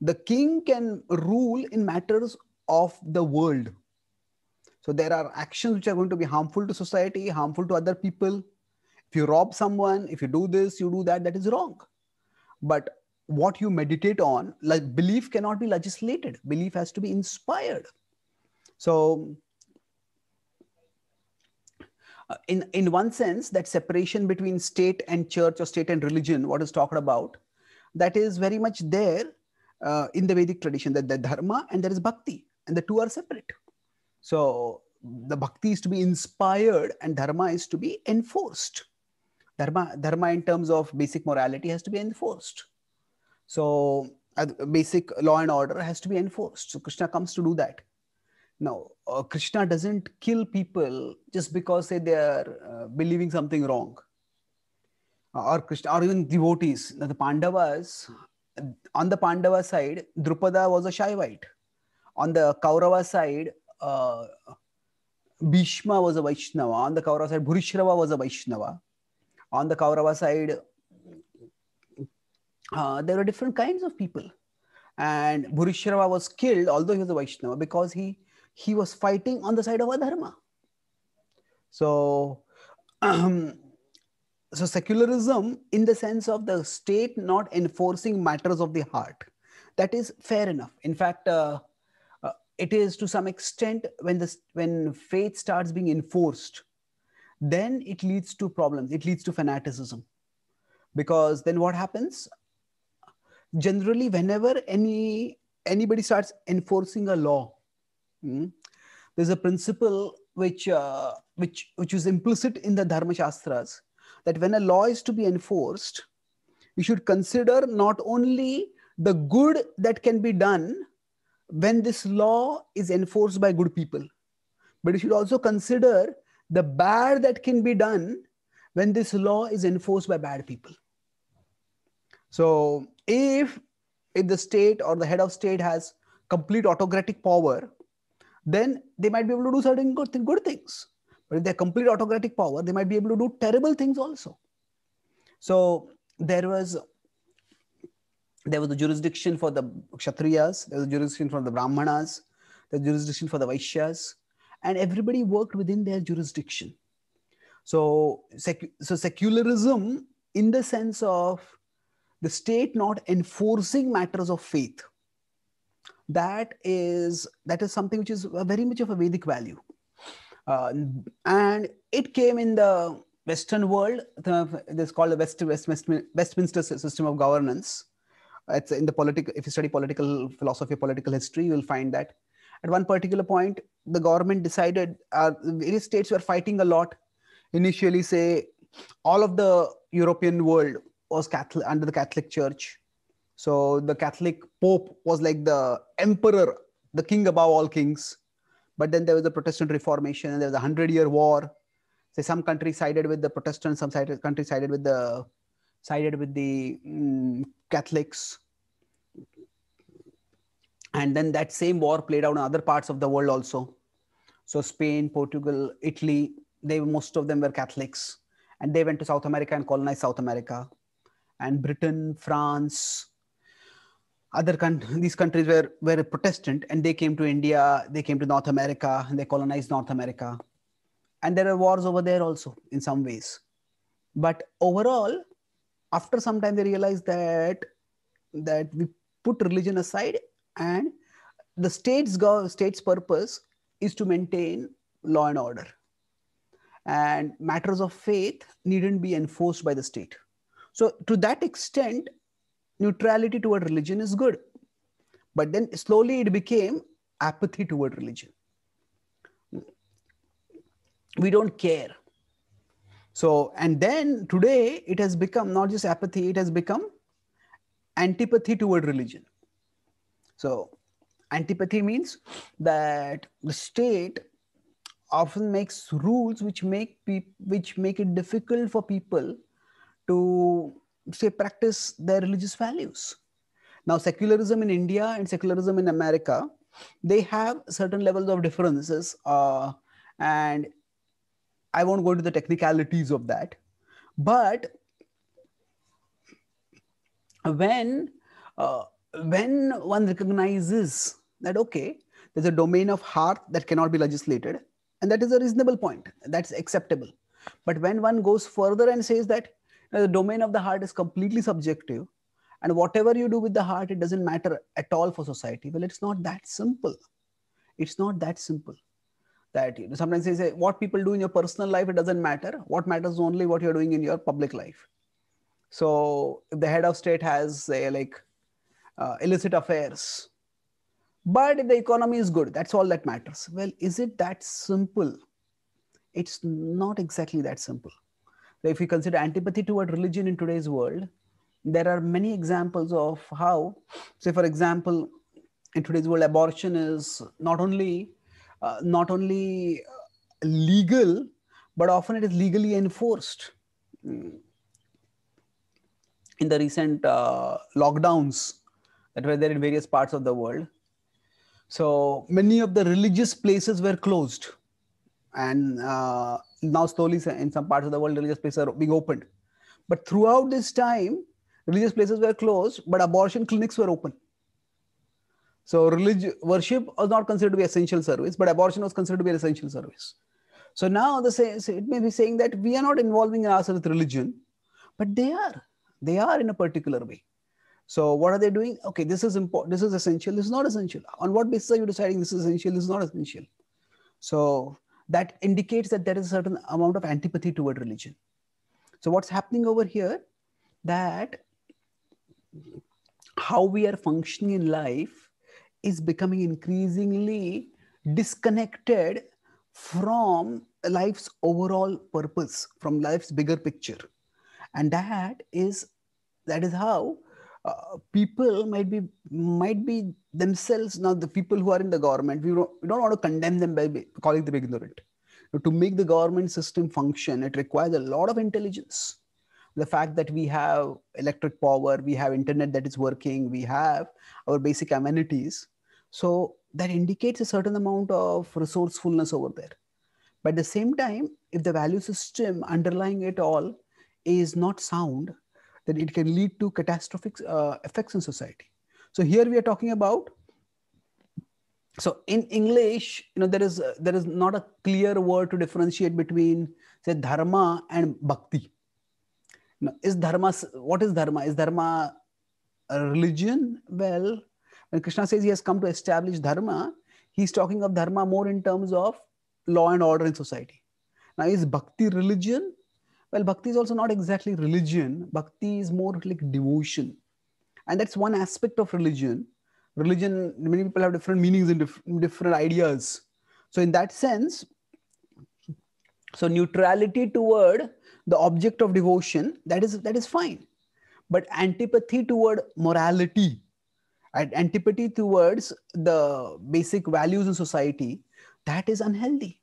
The king can rule in matters of the world. So there are actions which are going to be harmful to society, harmful to other people. If you rob someone, if you do this, you do that, that is wrong. But what you meditate on, like belief cannot be legislated. Belief has to be inspired. So in one sense, that separation between state and church or state and religion, what is talked about, that is very much there in the Vedic tradition, that the dharma and there is bhakti, and the two are separate. So the bhakti is to be inspired and dharma is to be enforced. Dharma in terms of basic morality has to be enforced. So basic law and order has to be enforced. So Krishna comes to do that. Now, Krishna doesn't kill people just because, say, they are believing something wrong. Or Krishna, or even devotees. Now, the Pandavas, on the Pandava side, Drupada was a Shaivite. On the Kaurava side, Bhishma was a Vaishnava. On the Kaurava side, Bhurishrava was a Vaishnava. On the Kaurava side, there were different kinds of people. And Bhurishrava was killed, although he was a Vaishnava, because he was fighting on the side of adharma. So, so secularism in the sense of the state not enforcing matters of the heart, that is fair enough. In fact, it is to some extent when faith starts being enforced, then it leads to problems. It leads to fanaticism, because then what happens? Generally, whenever anybody starts enforcing a law, there's a principle which is implicit in the Dharma Shastras, that when a law is to be enforced, you should consider not only the good that can be done when this law is enforced by good people, but you should also consider the bad that can be done when this law is enforced by bad people. So if the state or the head of state has complete autocratic power, then they might be able to do certain good things. But if they have complete autocratic power, they might be able to do terrible things also. So there was a jurisdiction for the Kshatriyas, there was a jurisdiction for the Brahmanas, the jurisdiction for the Vaishyas, and everybody worked within their jurisdiction. So, secularism in the sense of the state not enforcing matters of faith, that is something which is very much of a Vedic value. And it came in the Western world, it's called the Westminster system of governance. It's in the political, if you study political philosophy, political history, you will find that at one particular point, the government decided various states were fighting a lot. Initially, say, all of the European world was Catholic, under the Catholic Church. So the Catholic Pope was like the emperor, the king above all kings. But then there was the Protestant Reformation, and there was a 100-year war. Say some country sided with the Protestants, some country sided with the Catholics. And then that same war played out in other parts of the world also. So Spain, Portugal, Italy, most of them were Catholics. And they went to South America and colonized South America. And Britain, France, these countries were Protestant, and they came to India, they came to North America, and they colonized North America. And there are wars over there also in some ways. But overall, after some time, they realized that we put religion aside, and the state's purpose is to maintain law and order. And matters of faith needn't be enforced by the state. So to that extent, neutrality toward religion is good. But then slowly it became apathy toward religion. We don't care. So, and then today it has become not just apathy, it has become antipathy toward religion. So antipathy means that the state often makes rules which make it difficult for people to, say, practice their religious values. Now, secularism in India and secularism in America, they have certain levels of differences, and I won't go into the technicalities of that. But when one recognizes that, okay, there's a domain of heart that cannot be legislated, and that is a reasonable point, that's acceptable. But when one goes further and says that the domain of the heart is completely subjective, and whatever you do with the heart, it doesn't matter at all for society. Well, it's not that simple. It's not that simple. That, you know, sometimes they say, what people do in your personal life, it doesn't matter. What matters is only what you're doing in your public life. So if the head of state has, say, like illicit affairs, but if the economy is good, that's all that matters. Well, is it that simple? It's not exactly that simple. So if we consider antipathy toward religion in today's world, there are many examples of how, say, for example, in today's world, abortion is not only legal, but often it is legally enforced. In the recent lockdowns that were there in various parts of the world, so many of the religious places were closed, and now slowly in some parts of the world, religious places are being opened. But throughout this time, religious places were closed, but abortion clinics were open. So religious worship was not considered to be essential service, but abortion was considered to be an essential service. So now it may be saying that we are not involving ourselves with religion, but they are in a particular way. So what are they doing? Okay, this is important. This is essential. This is not essential. On what basis are you deciding this is essential? This is not essential. So that indicates that there is a certain amount of antipathy toward religion. So what's happening over here, that how we are functioning in life is becoming increasingly disconnected from life's overall purpose, from life's bigger picture. And that is how people might be themselves. Now, the people who are in the government, we don't want to condemn them by calling them ignorant. But to make the government system function, it requires a lot of intelligence. The fact that we have electric power, we have internet that is working, we have our basic amenities. So that indicates a certain amount of resourcefulness over there. But at the same time, if the value system underlying it all is not sound, then it can lead to catastrophic effects in society. So here we are talking about, so in English, you know, there is not a clear word to differentiate between, say, dharma and bhakti. Now, what is dharma? Is dharma a religion? Well, when Krishna says he has come to establish dharma, he's talking of dharma more in terms of law and order in society. Now, is bhakti religion? Well, bhakti is also not exactly religion. Bhakti is more like devotion. And that's one aspect of religion. Religion, many people have different meanings and different ideas. So in that sense, so neutrality toward the object of devotion, that is fine. But antipathy toward morality, antipathy towards the basic values in society, that is unhealthy.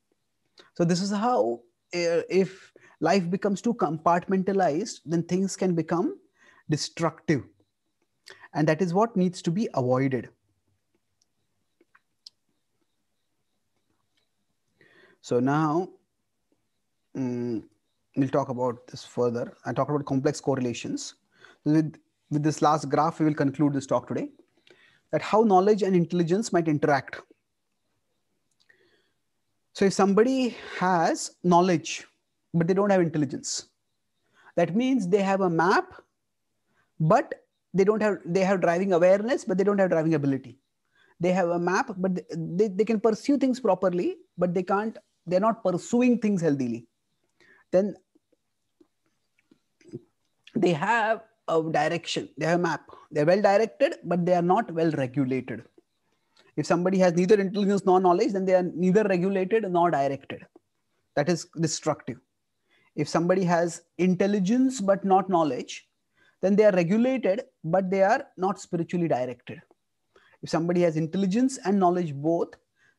So this is how, if life becomes too compartmentalized, then things can become destructive. And that is what needs to be avoided. So now, we'll talk about this further. I talked about complex correlations. With this last graph, we will conclude this talk today. That how knowledge and intelligence might interact. So if somebody has knowledge, but they don't have intelligence, that means they have a map, but they have driving awareness, but they don't have driving ability. They have a map, but they can pursue things properly, but they're not pursuing things healthily. Then they have a direction, they have a map, they're well directed, but they are not well regulated. If somebody has neither intelligence nor knowledge, then they are neither regulated nor directed. That is destructive. If somebody has intelligence but not knowledge, then they are regulated, but they are not spiritually directed. If somebody has intelligence and knowledge both,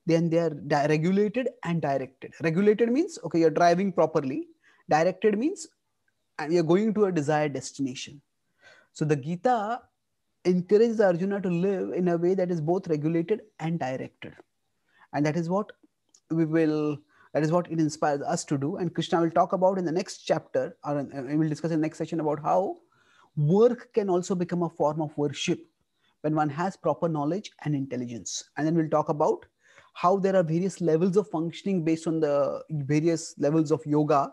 then they are regulated and directed. Regulated means, okay, you're driving properly. Directed means you're going to a desired destination. So the Gita encourages Arjuna to live in a way that is both regulated and directed. And that is what it inspires us to do. And Krishna will talk about in the next chapter, or we will discuss in the next session about how work can also become a form of worship when one has proper knowledge and intelligence. And then we'll talk about how there are various levels of functioning based on the various levels of yoga,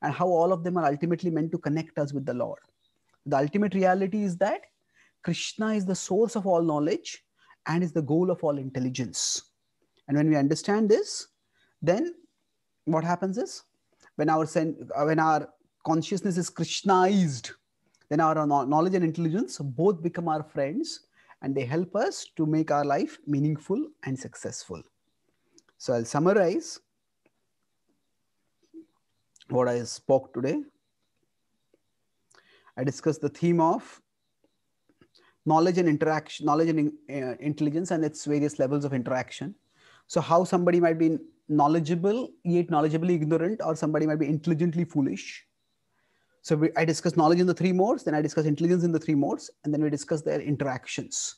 and how all of them are ultimately meant to connect us with the Lord. The ultimate reality is that Krishna is the source of all knowledge and is the goal of all intelligence. And when we understand this, then what happens is, when our consciousness is Krishnaized, then our knowledge and intelligence both become our friends, and they help us to make our life meaningful and successful. So I'll summarize what I spoke today. I discussed the theme of knowledge and interaction, knowledge and intelligence, and its various levels of interaction. So how somebody might be knowledgeable, yet knowledgeably ignorant, or somebody might be intelligently foolish. So I discussed knowledge in the three modes, then I discussed intelligence in the three modes, and then we discussed their interactions.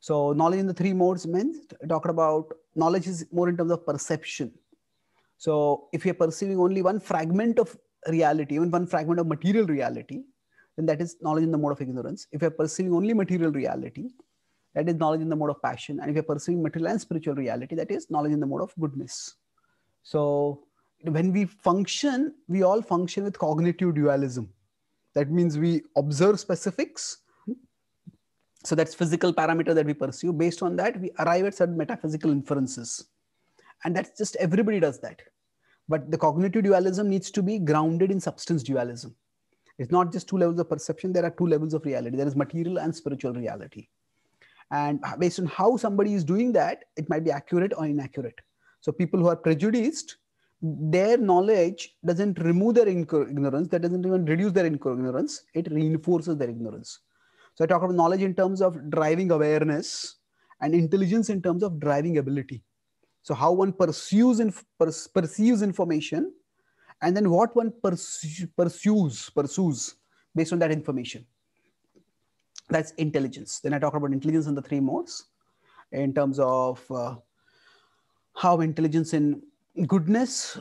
So knowledge in the three modes means, I talked about knowledge is more in terms of perception. So if you're perceiving only one fragment of reality, even one fragment of material reality, then that is knowledge in the mode of ignorance. If you're perceiving only material reality, that is knowledge in the mode of passion. And if you're perceiving material and spiritual reality, that is knowledge in the mode of goodness. So when we function, we all function with cognitive dualism. That means we observe specifics. So that's physical parameter that we pursue. Based on that, we arrive at certain metaphysical inferences. And that's just, everybody does that. But the cognitive dualism needs to be grounded in substance dualism. It's not just two levels of perception. There are two levels of reality. There is material and spiritual reality. And based on how somebody is doing that, it might be accurate or inaccurate. So people who are prejudiced, their knowledge doesn't remove their ignorance. That doesn't even reduce their ignorance. It reinforces their ignorance. So I talk about knowledge in terms of driving awareness and intelligence in terms of driving ability. So how one pursues and perceives information, and then what one pursues based on that information. That's intelligence. Then I talk about intelligence in the three modes in terms of how intelligence in goodness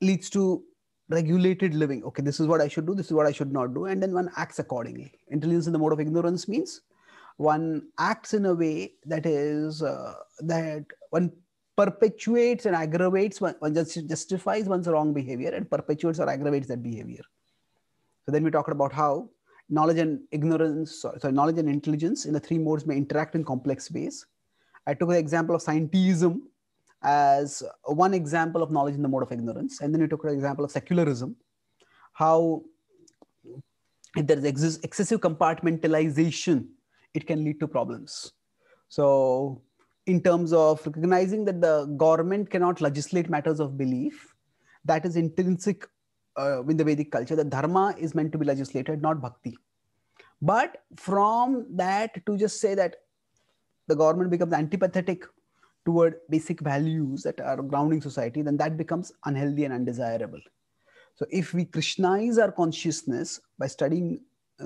leads to regulated living. Okay, this is what I should do, this is what I should not do. And then one acts accordingly. Intelligence in the mode of ignorance means one acts in a way that is, that one perpetuates and aggravates, one justifies one's wrong behavior and perpetuates or aggravates that behavior. So then we talked about how knowledge and intelligence in the three modes may interact in complex ways. I took the example of scientism as one example of knowledge in the mode of ignorance. And then we took the example of secularism, how if there is excessive compartmentalization, it can lead to problems. So in terms of recognizing that the government cannot legislate matters of belief, that is intrinsic in the Vedic culture, that dharma is meant to be legislated, not bhakti. But from that to just say that the government becomes antipathetic toward basic values that are grounding society, then that becomes unhealthy and undesirable. So if we Krishnize our consciousness by studying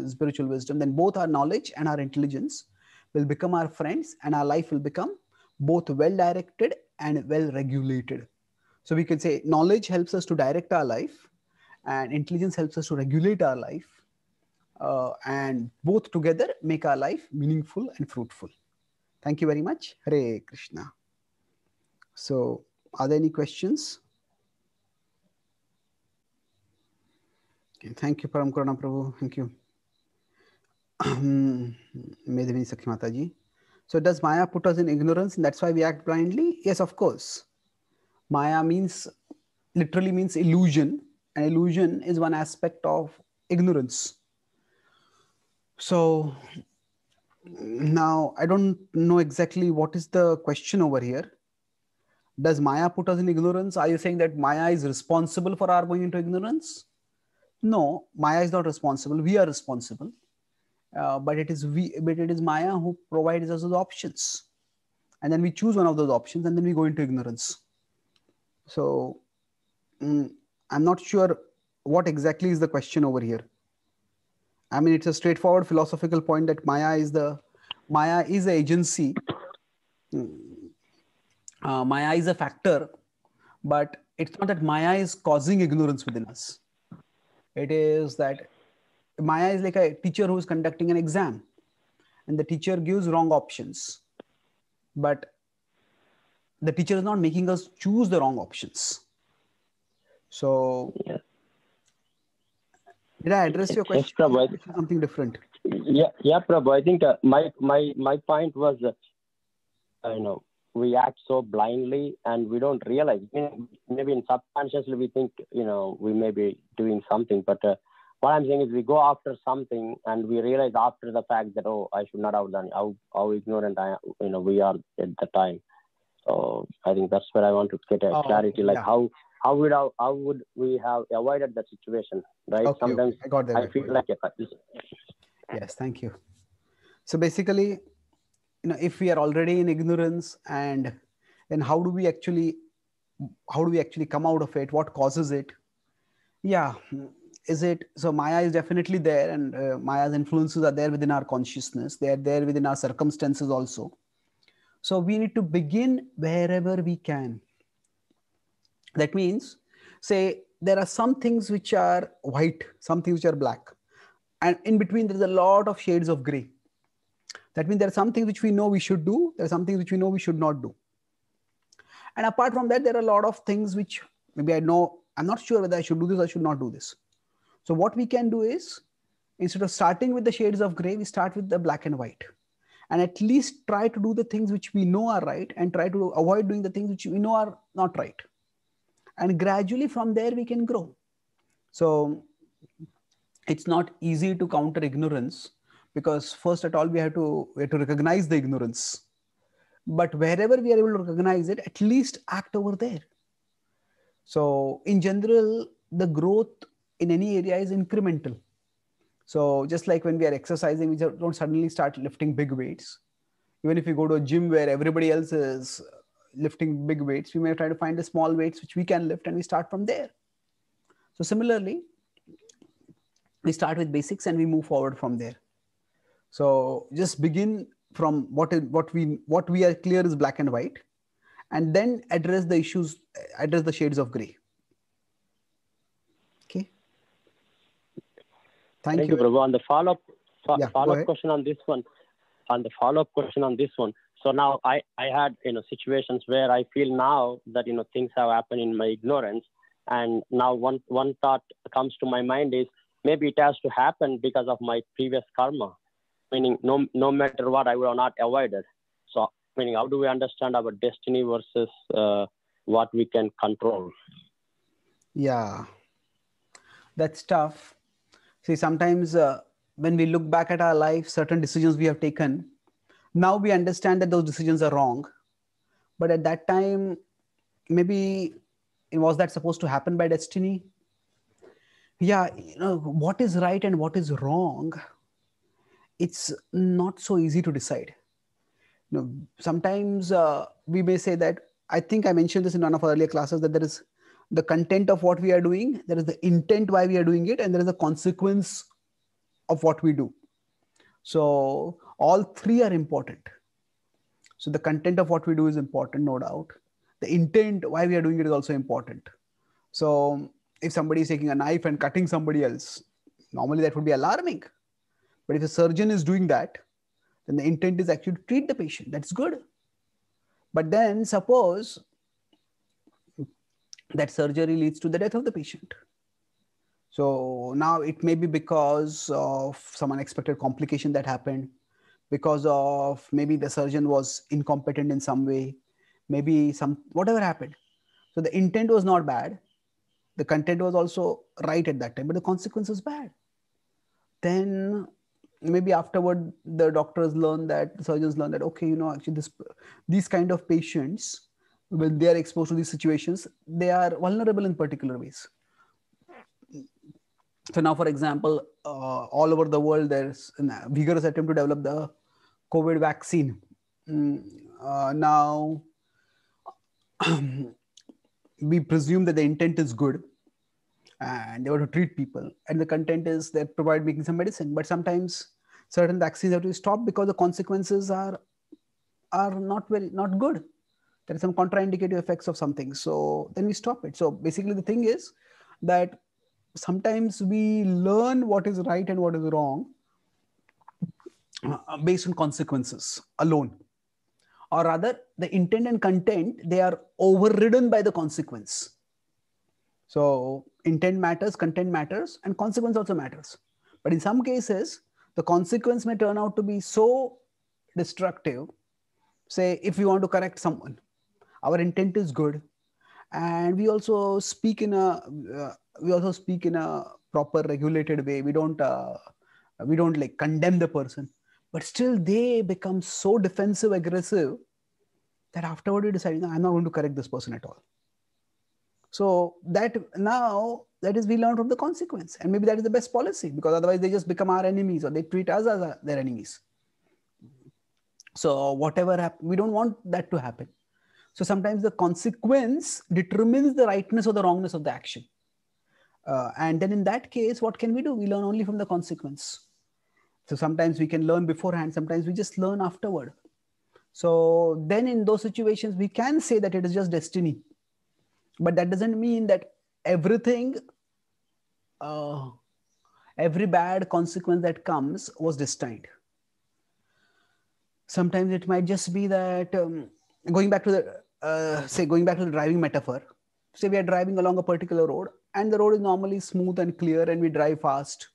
spiritual wisdom, then both our knowledge and our intelligence will become our friends, and our life will become both well-directed and well-regulated. So we can say knowledge helps us to direct our life, and intelligence helps us to regulate our life, and both together make our life meaningful and fruitful. Thank you very much. Hare Krishna. So are there any questions? Okay, thank you, Param Karuna Prabhu. Thank you. Medhavini Sakhi Mataji. So does Maya put us in ignorance and that's why we act blindly? Yes, of course. Maya means, literally means illusion. And illusion is one aspect of ignorance. So now I don't know exactly what is the question over here. Does Maya put us in ignorance? Are you saying that Maya is responsible for our going into ignorance? No, Maya is not responsible. We are responsible. But it is Maya who provides us with options. And then we choose one of those options and then we go into ignorance. So I'm not sure what exactly is the question over here. I mean, it's a straightforward philosophical point that Maya is an agency. Maya is a factor, but it's not that Maya is causing ignorance within us. It is that Maya is like a teacher who is conducting an exam and the teacher gives wrong options, but the teacher is not making us choose the wrong options. So yeah. Did I address your question? Yes, Prabhu, something different. Yeah, yeah, Prabhu. I think my point was, I know we act so blindly and we don't realize. Maybe in subconsciously we think we may be doing something, but what I'm saying is we go after something and we realize after the fact that oh, I should not have done it. How ignorant I am, we are at the time. So I think that's where I want to get a clarity, like yeah. How would we have avoided that situation, right? Okay, sometimes okay. I got that. I feel like it. Yes, thank you. So basically, if we are already in ignorance, and then how do we actually come out of it? What causes it? Yeah, is it so? Maya is definitely there, and Maya's influences are there within our consciousness. They are there within our circumstances also. So we need to begin wherever we can. That means, say, there are some things which are white, some things which are black. And in between, there's a lot of shades of gray. That means there are some things which we know we should do. There are some things which we know we should not do. And apart from that, there are a lot of things which maybe I know, I'm not sure whether I should do this or I should not do this. So what we can do is, instead of starting with the shades of gray, we start with the black and white. And at least try to do the things which we know are right and try to avoid doing the things which we know are not right. And gradually from there, we can grow. So it's not easy to counter ignorance, because first at all, we have to recognize the ignorance. But wherever we are able to recognize it, at least act over there. So in general, the growth in any area is incremental. So just like when we are exercising, we don't suddenly start lifting big weights. Even if we go to a gym where everybody else is lifting big weights, we may try to find the small weights which we can lift and we start from there. So similarly, we start with basics and we move forward from there. So just begin from what we are clear is black and white, and then address the issues, address the shades of gray. Okay. Thank you, Prabhu. On the follow-up question on this one, so now I had, situations where I feel now that, things have happened in my ignorance. And now one thought comes to my mind is maybe it has to happen because of my previous karma, meaning no matter what, I would have not avoided. So meaning how do we understand our destiny versus what we can control? Yeah. That's tough. See, sometimes when we look back at our life, certain decisions we have taken, now we understand that those decisions are wrong. But at that time, maybe was that supposed to happen by destiny? Yeah, you know, what is right and what is wrong, it's not so easy to decide. You know, sometimes we may say that, I think I mentioned this in one of our earlier classes, that there is the content of what we are doing, there is the intent why we are doing it, and there is a consequence of what we do. So all three are important. So the content of what we do is important, no doubt. The intent why we are doing it is also important. So if somebody is taking a knife and cutting somebody else, normally that would be alarming. But if a surgeon is doing that, then the intent is actually to treat the patient. That's good. But then suppose that surgery leads to the death of the patient. So now it may be because of some unexpected complication that happened, because of maybe the surgeon was incompetent in some way, maybe whatever happened. So the intent was not bad. The content was also right at that time, but the consequence was bad. Then maybe afterward, the doctors learn that, the surgeons learn that, okay, you know, actually these kind of patients, when they are exposed to these situations, they are vulnerable in particular ways. So now, for example, all over the world, there's a vigorous attempt to develop the COVID vaccine. Now, we presume that the intent is good and they want to treat people, and the content is they provide making some medicine. But sometimes certain vaccines have to stop because the consequences are not good. There are some contraindicative effects of something. So then we stop it. So basically the thing is that sometimes we learn what is right and what is wrong based on consequences alone. Or rather, the intent and content, they are overridden by the consequence. So intent matters, content matters, and consequence also matters. But in some cases, the consequence may turn out to be so destructive. Say, if we want to correct someone, our intent is good, and we also speak in a proper regulated way. We don't like condemn the person. But still they become so defensive, aggressive that afterward you decide, no, I'm not going to correct this person at all. So that is we learn from the consequence. And maybe that is the best policy, because otherwise they just become our enemies, or they treat us as their enemies. So whatever happens, we don't want that to happen. So sometimes the consequence determines the rightness or the wrongness of the action. And then in that case, what can we do? We learn only from the consequence. So sometimes we can learn beforehand, sometimes we just learn afterward. So then in those situations, we can say that it is just destiny. But that doesn't mean that everything, every bad consequence that comes was destined. Sometimes it might just be that, going back to the driving metaphor, say we are driving along a particular road and the road is normally smooth and clear and we drive fast.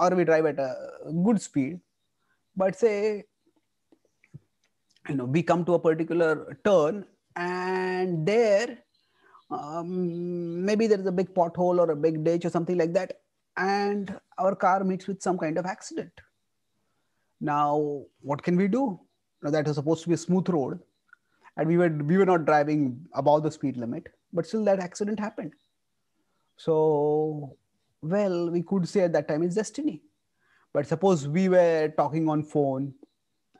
Or we drive at a good speed, but say, you know, we come to a particular turn and there, maybe there is a big pothole or a big ditch or something like that, and our car meets with some kind of accident. Now, what can we do? Now, that was supposed to be a smooth road and we were not driving above the speed limit, but still that accident happened. So, well, we could say at that time it's destiny. But suppose we were talking on phone,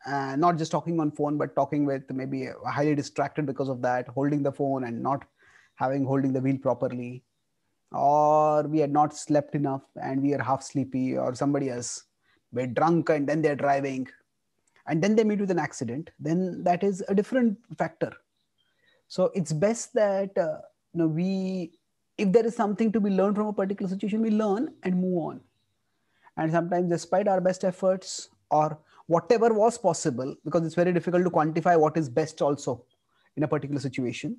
not just talking on phone, but talking with maybe highly distracted because of that, holding the phone and not holding the wheel properly, or we had not slept enough and we are half sleepy, or somebody else, we're drunk and then they're driving and then they meet with an accident, then that is a different factor. So it's best that if there is something to be learned from a particular situation, we learn and move on. And sometimes despite our best efforts or whatever was possible, because it's very difficult to quantify what is best also in a particular situation.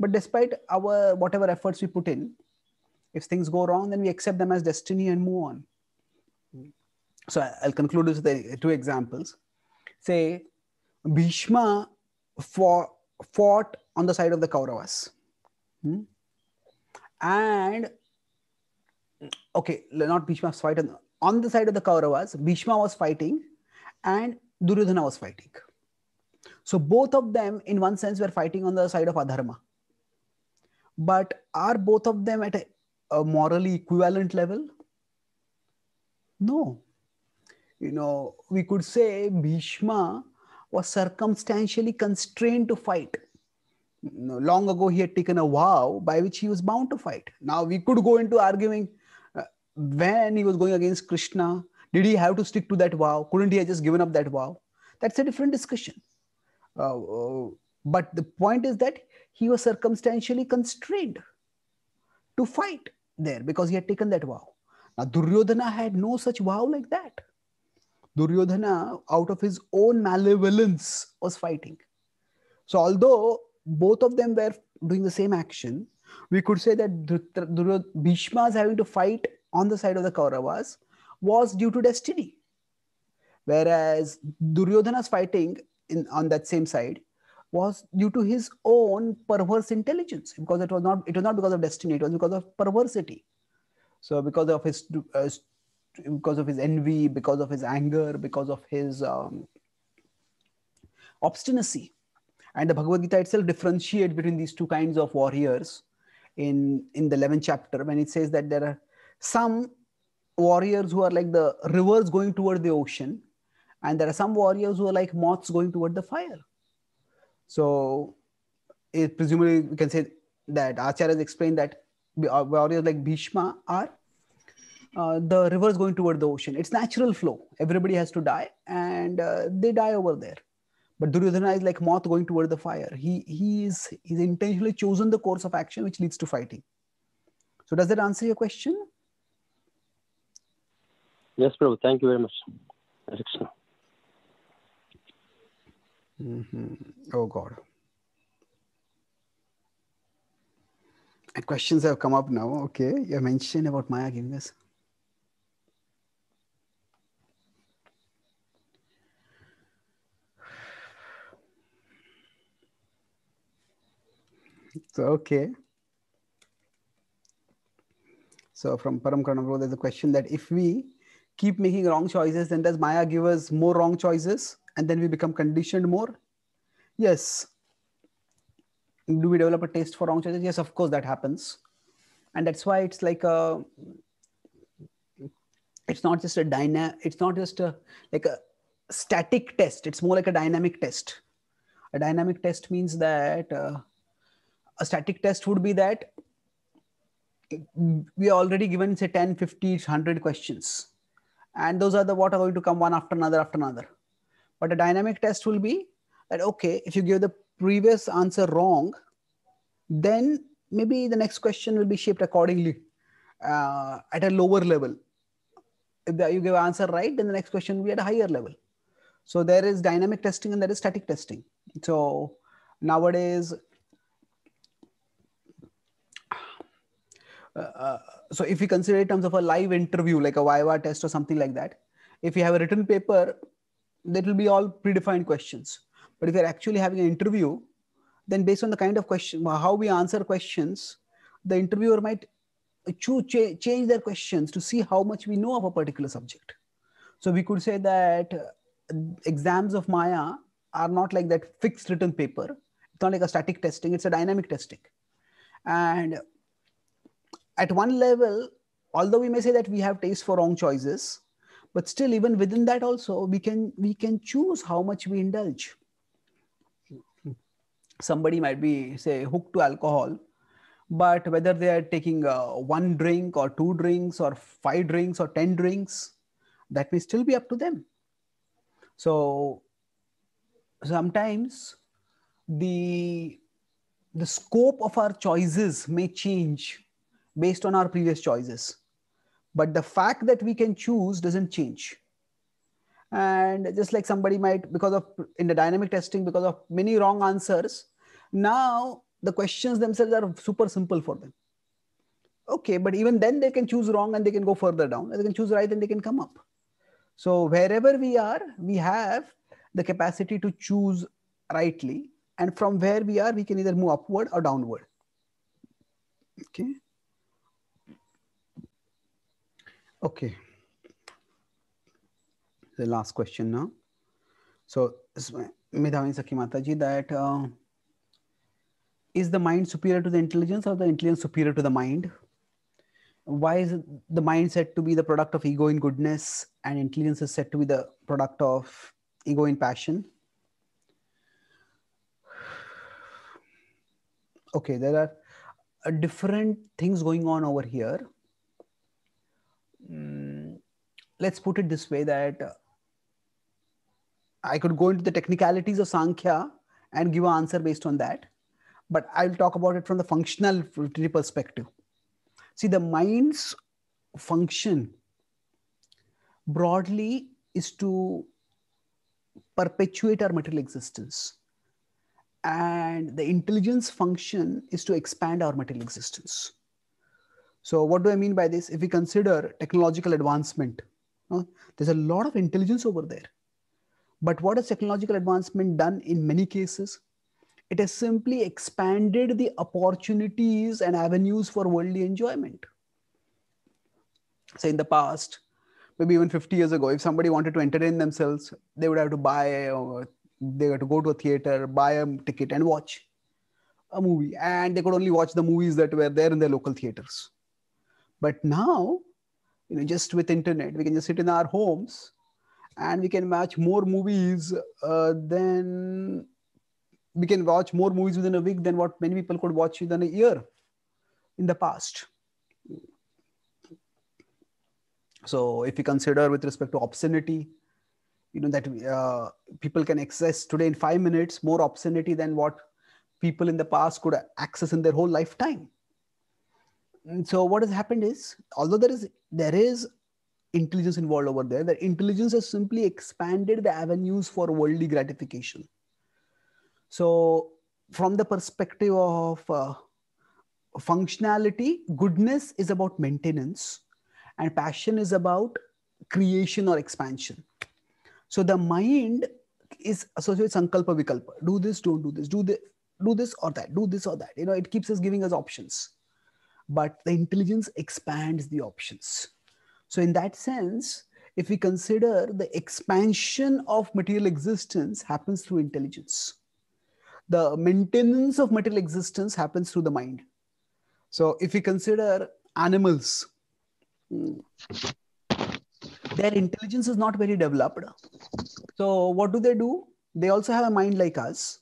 But despite whatever efforts we put in, if things go wrong, then we accept them as destiny and move on. So I'll conclude with the two examples. Say, Bhishma fought on the side of the Kauravas. And okay, not Bhishma's fight. On the side of the Kauravas, Bhishma was fighting and Duryodhana was fighting. So both of them, in one sense, were fighting on the side of adharma. But are both of them at a morally equivalent level? No. You know, we could say Bhishma was circumstantially constrained to fight. Long ago, he had taken a vow by which he was bound to fight. Now, we could go into arguing when he was going against Krishna. Did he have to stick to that vow? Couldn't he have just given up that vow? That's a different discussion. But the point is that he was circumstantially constrained to fight there because he had taken that vow. Now, Duryodhana had no such vow like that. Duryodhana, out of his own malevolence, was fighting. So although both of them were doing the same action, we could say that Bhishma's having to fight on the side of the Kauravas was due to destiny. Whereas Duryodhana's fighting on that same side was due to his own perverse intelligence, because it was not because of destiny, it was because of perversity. So because of his envy, because of his anger, because of his obstinacy. And the Bhagavad Gita itself differentiates between these two kinds of warriors in the 11th chapter, when it says that there are some warriors who are like the rivers going toward the ocean, and there are some warriors who are like moths going toward the fire. So presumably we can say that Acharyas explained that warriors like Bhishma are the rivers going toward the ocean. It's natural flow. Everybody has to die, and they die over there. But Duryodhana is like moth going toward the fire. He's intentionally chosen the course of action which leads to fighting. So does that answer your question? Yes, Prabhu. Thank you very much. Oh God. And questions have come up now. Okay, you mentioned about Maya giving us. So, okay. So from Param Karnabro, there's a question that if we keep making wrong choices, then does Maya give us more wrong choices and then we become conditioned more? Yes. Do we develop a taste for wrong choices? Yes, of course that happens. And that's why it's like a, it's not just a static test. It's more like a dynamic test. A dynamic test means that a static test would be that we are already given, say, 10, 50, 100 questions. And those are what are going to come one after another after another. But a dynamic test will be that, okay, if you give the previous answer wrong, then maybe the next question will be shaped accordingly at a lower level. If you give answer right, then the next question will be at a higher level. So there is dynamic testing and there is static testing. So nowadays, so if we consider in terms of a live interview, like a Viva test or something like that, if you have a written paper, that will be all predefined questions. But if you're actually having an interview, then based on the kind of question, how we answer questions, the interviewer might change their questions to see how much we know of a particular subject. So we could say that exams of Maya are not like that fixed written paper. It's not like a static testing, it's a dynamic testing. And at one level, although we may say that we have taste for wrong choices, but still even within that also, we can choose how much we indulge. Somebody might be, say, hooked to alcohol, but whether they are taking one drink or two drinks or five drinks or 10 drinks, that may still be up to them. So sometimes the scope of our choices may change based on our previous choices, but the fact that we can choose doesn't change. And just like somebody might, in the dynamic testing, because of many wrong answers, now the questions themselves are super simple for them. Okay, but even then they can choose wrong and they can go further down. They can choose right and they can come up. So wherever we are, we have the capacity to choose rightly. And from where we are, we can either move upward or downward. Okay. Okay. The last question now. So, Medhavani Sakhi Mataji, that is the mind superior to the intelligence or the intelligence superior to the mind? Why is the mind said to be the product of ego in goodness and intelligence is said to be the product of ego in passion? Okay, there are different things going on over here. Let's put it this way, that I could go into the technicalities of Sankhya and give an answer based on that, but I'll talk about it from the functional perspective. See, the mind's function broadly is to perpetuate our material existence, and the intelligence function is to expand our material existence. So what do I mean by this? If we consider technological advancement, there's a lot of intelligence over there. But what has technological advancement done in many cases? It has simply expanded the opportunities and avenues for worldly enjoyment. Say in the past, maybe even 50 years ago, if somebody wanted to entertain themselves, they would have to buy, or they had to go to a theater, buy a ticket and watch a movie. And they could only watch the movies that were there in their local theaters. But now, you know, just with internet, we can just sit in our homes and we can watch more movies within a week than what many people could watch within a year in the past. So if you consider with respect to obscenity, you know, that people can access today in 5 minutes more obscenity than what people in the past could access in their whole lifetime. And so what has happened is, although there is intelligence involved over there, the intelligence has simply expanded the avenues for worldly gratification. So from the perspective of functionality, goodness is about maintenance and passion is about creation or expansion. So the mind is associated with sankalpa vikalpa. Do this, don't do this. Do this or that. Do this or that. You know, it keeps us giving us options. But the intelligence expands the options. So in that sense, if we consider the expansion of material existence happens through intelligence. The maintenance of material existence happens through the mind. So if we consider animals, their intelligence is not very developed. So what do? They also have a mind like us.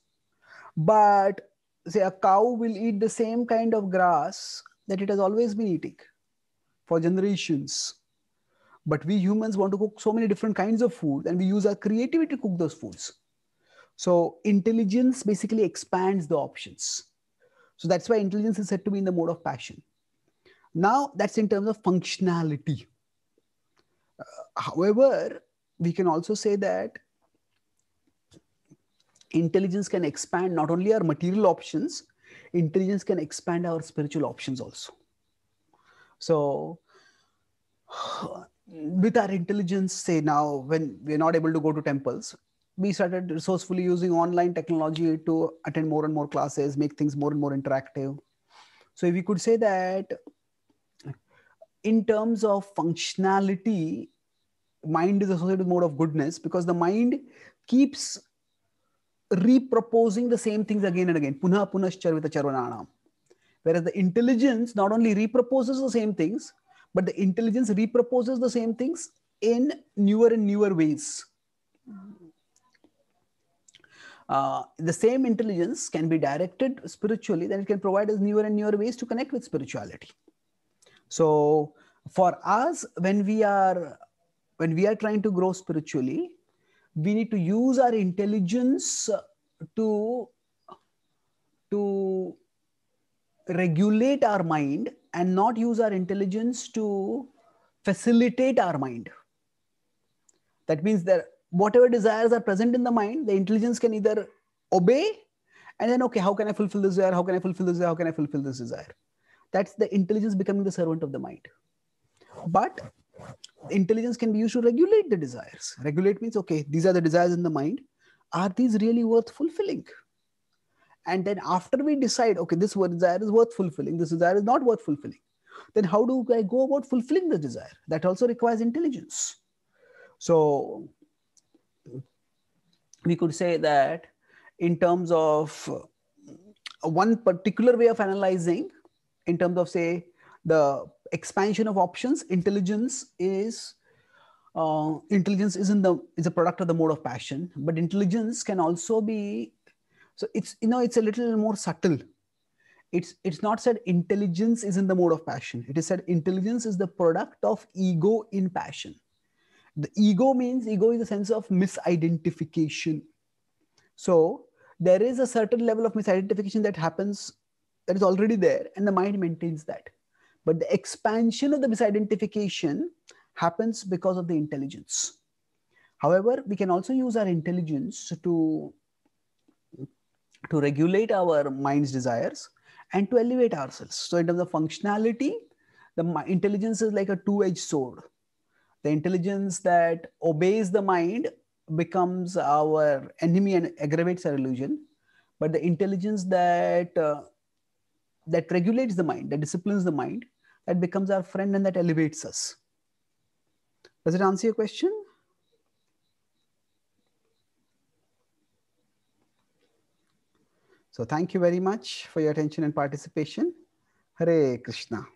But say a cow will eat the same kind of grass that it has always been eating for generations. But we humans want to cook so many different kinds of food and we use our creativity to cook those foods. So intelligence basically expands the options. So that's why intelligence is said to be in the mode of passion. Now that's in terms of functionality. However, we can also say that intelligence can expand not only our material options, intelligence can expand our spiritual options also. So with our intelligence, say now when we're not able to go to temples, we started resourcefully using online technology to attend more and more classes, make things more and more interactive. So if we could say that in terms of functionality, mind is associated with mode of goodness because the mind keeps reproposing the same things again and again. Punah punascharvita charvananam. Whereas the intelligence not only reproposes the same things, but the intelligence reproposes the same things in newer and newer ways. The same intelligence can be directed spiritually, then it can provide us newer and newer ways to connect with spirituality. So for us, when we are trying to grow spiritually, we need to use our intelligence to regulate our mind and not use our intelligence to facilitate our mind. That means that whatever desires are present in the mind, the intelligence can either obey and then, okay, how can I fulfill this desire? How can I fulfill this desire? How can I fulfill this desire? That's the intelligence becoming the servant of the mind. But intelligence can be used to regulate the desires. Regulate means, okay, these are the desires in the mind. Are these really worth fulfilling? And then after we decide, okay, this desire is worth fulfilling, this desire is not worth fulfilling. then how do I go about fulfilling the desire? That also requires intelligence. So we could say that in terms of one particular way of analyzing, in terms of, say, the expansion of options, intelligence is a product of the mode of passion, but intelligence can also be, so it's, you know, it's a little more subtle. It's not said intelligence is in the mode of passion. It is said intelligence is the product of ego in passion. The ego means, ego is a sense of misidentification. So there is a certain level of misidentification that happens, that is already there, and the mind maintains that. But the expansion of the misidentification happens because of the intelligence. However, we can also use our intelligence to regulate our mind's desires and to elevate ourselves. So in terms of functionality, the intelligence is like a two-edged sword. The intelligence that obeys the mind becomes our enemy and aggravates our illusion. But the intelligence that, that regulates the mind, that disciplines the mind, that becomes our friend and that elevates us. Does it answer your question? So thank you very much for your attention and participation. Hare Krishna.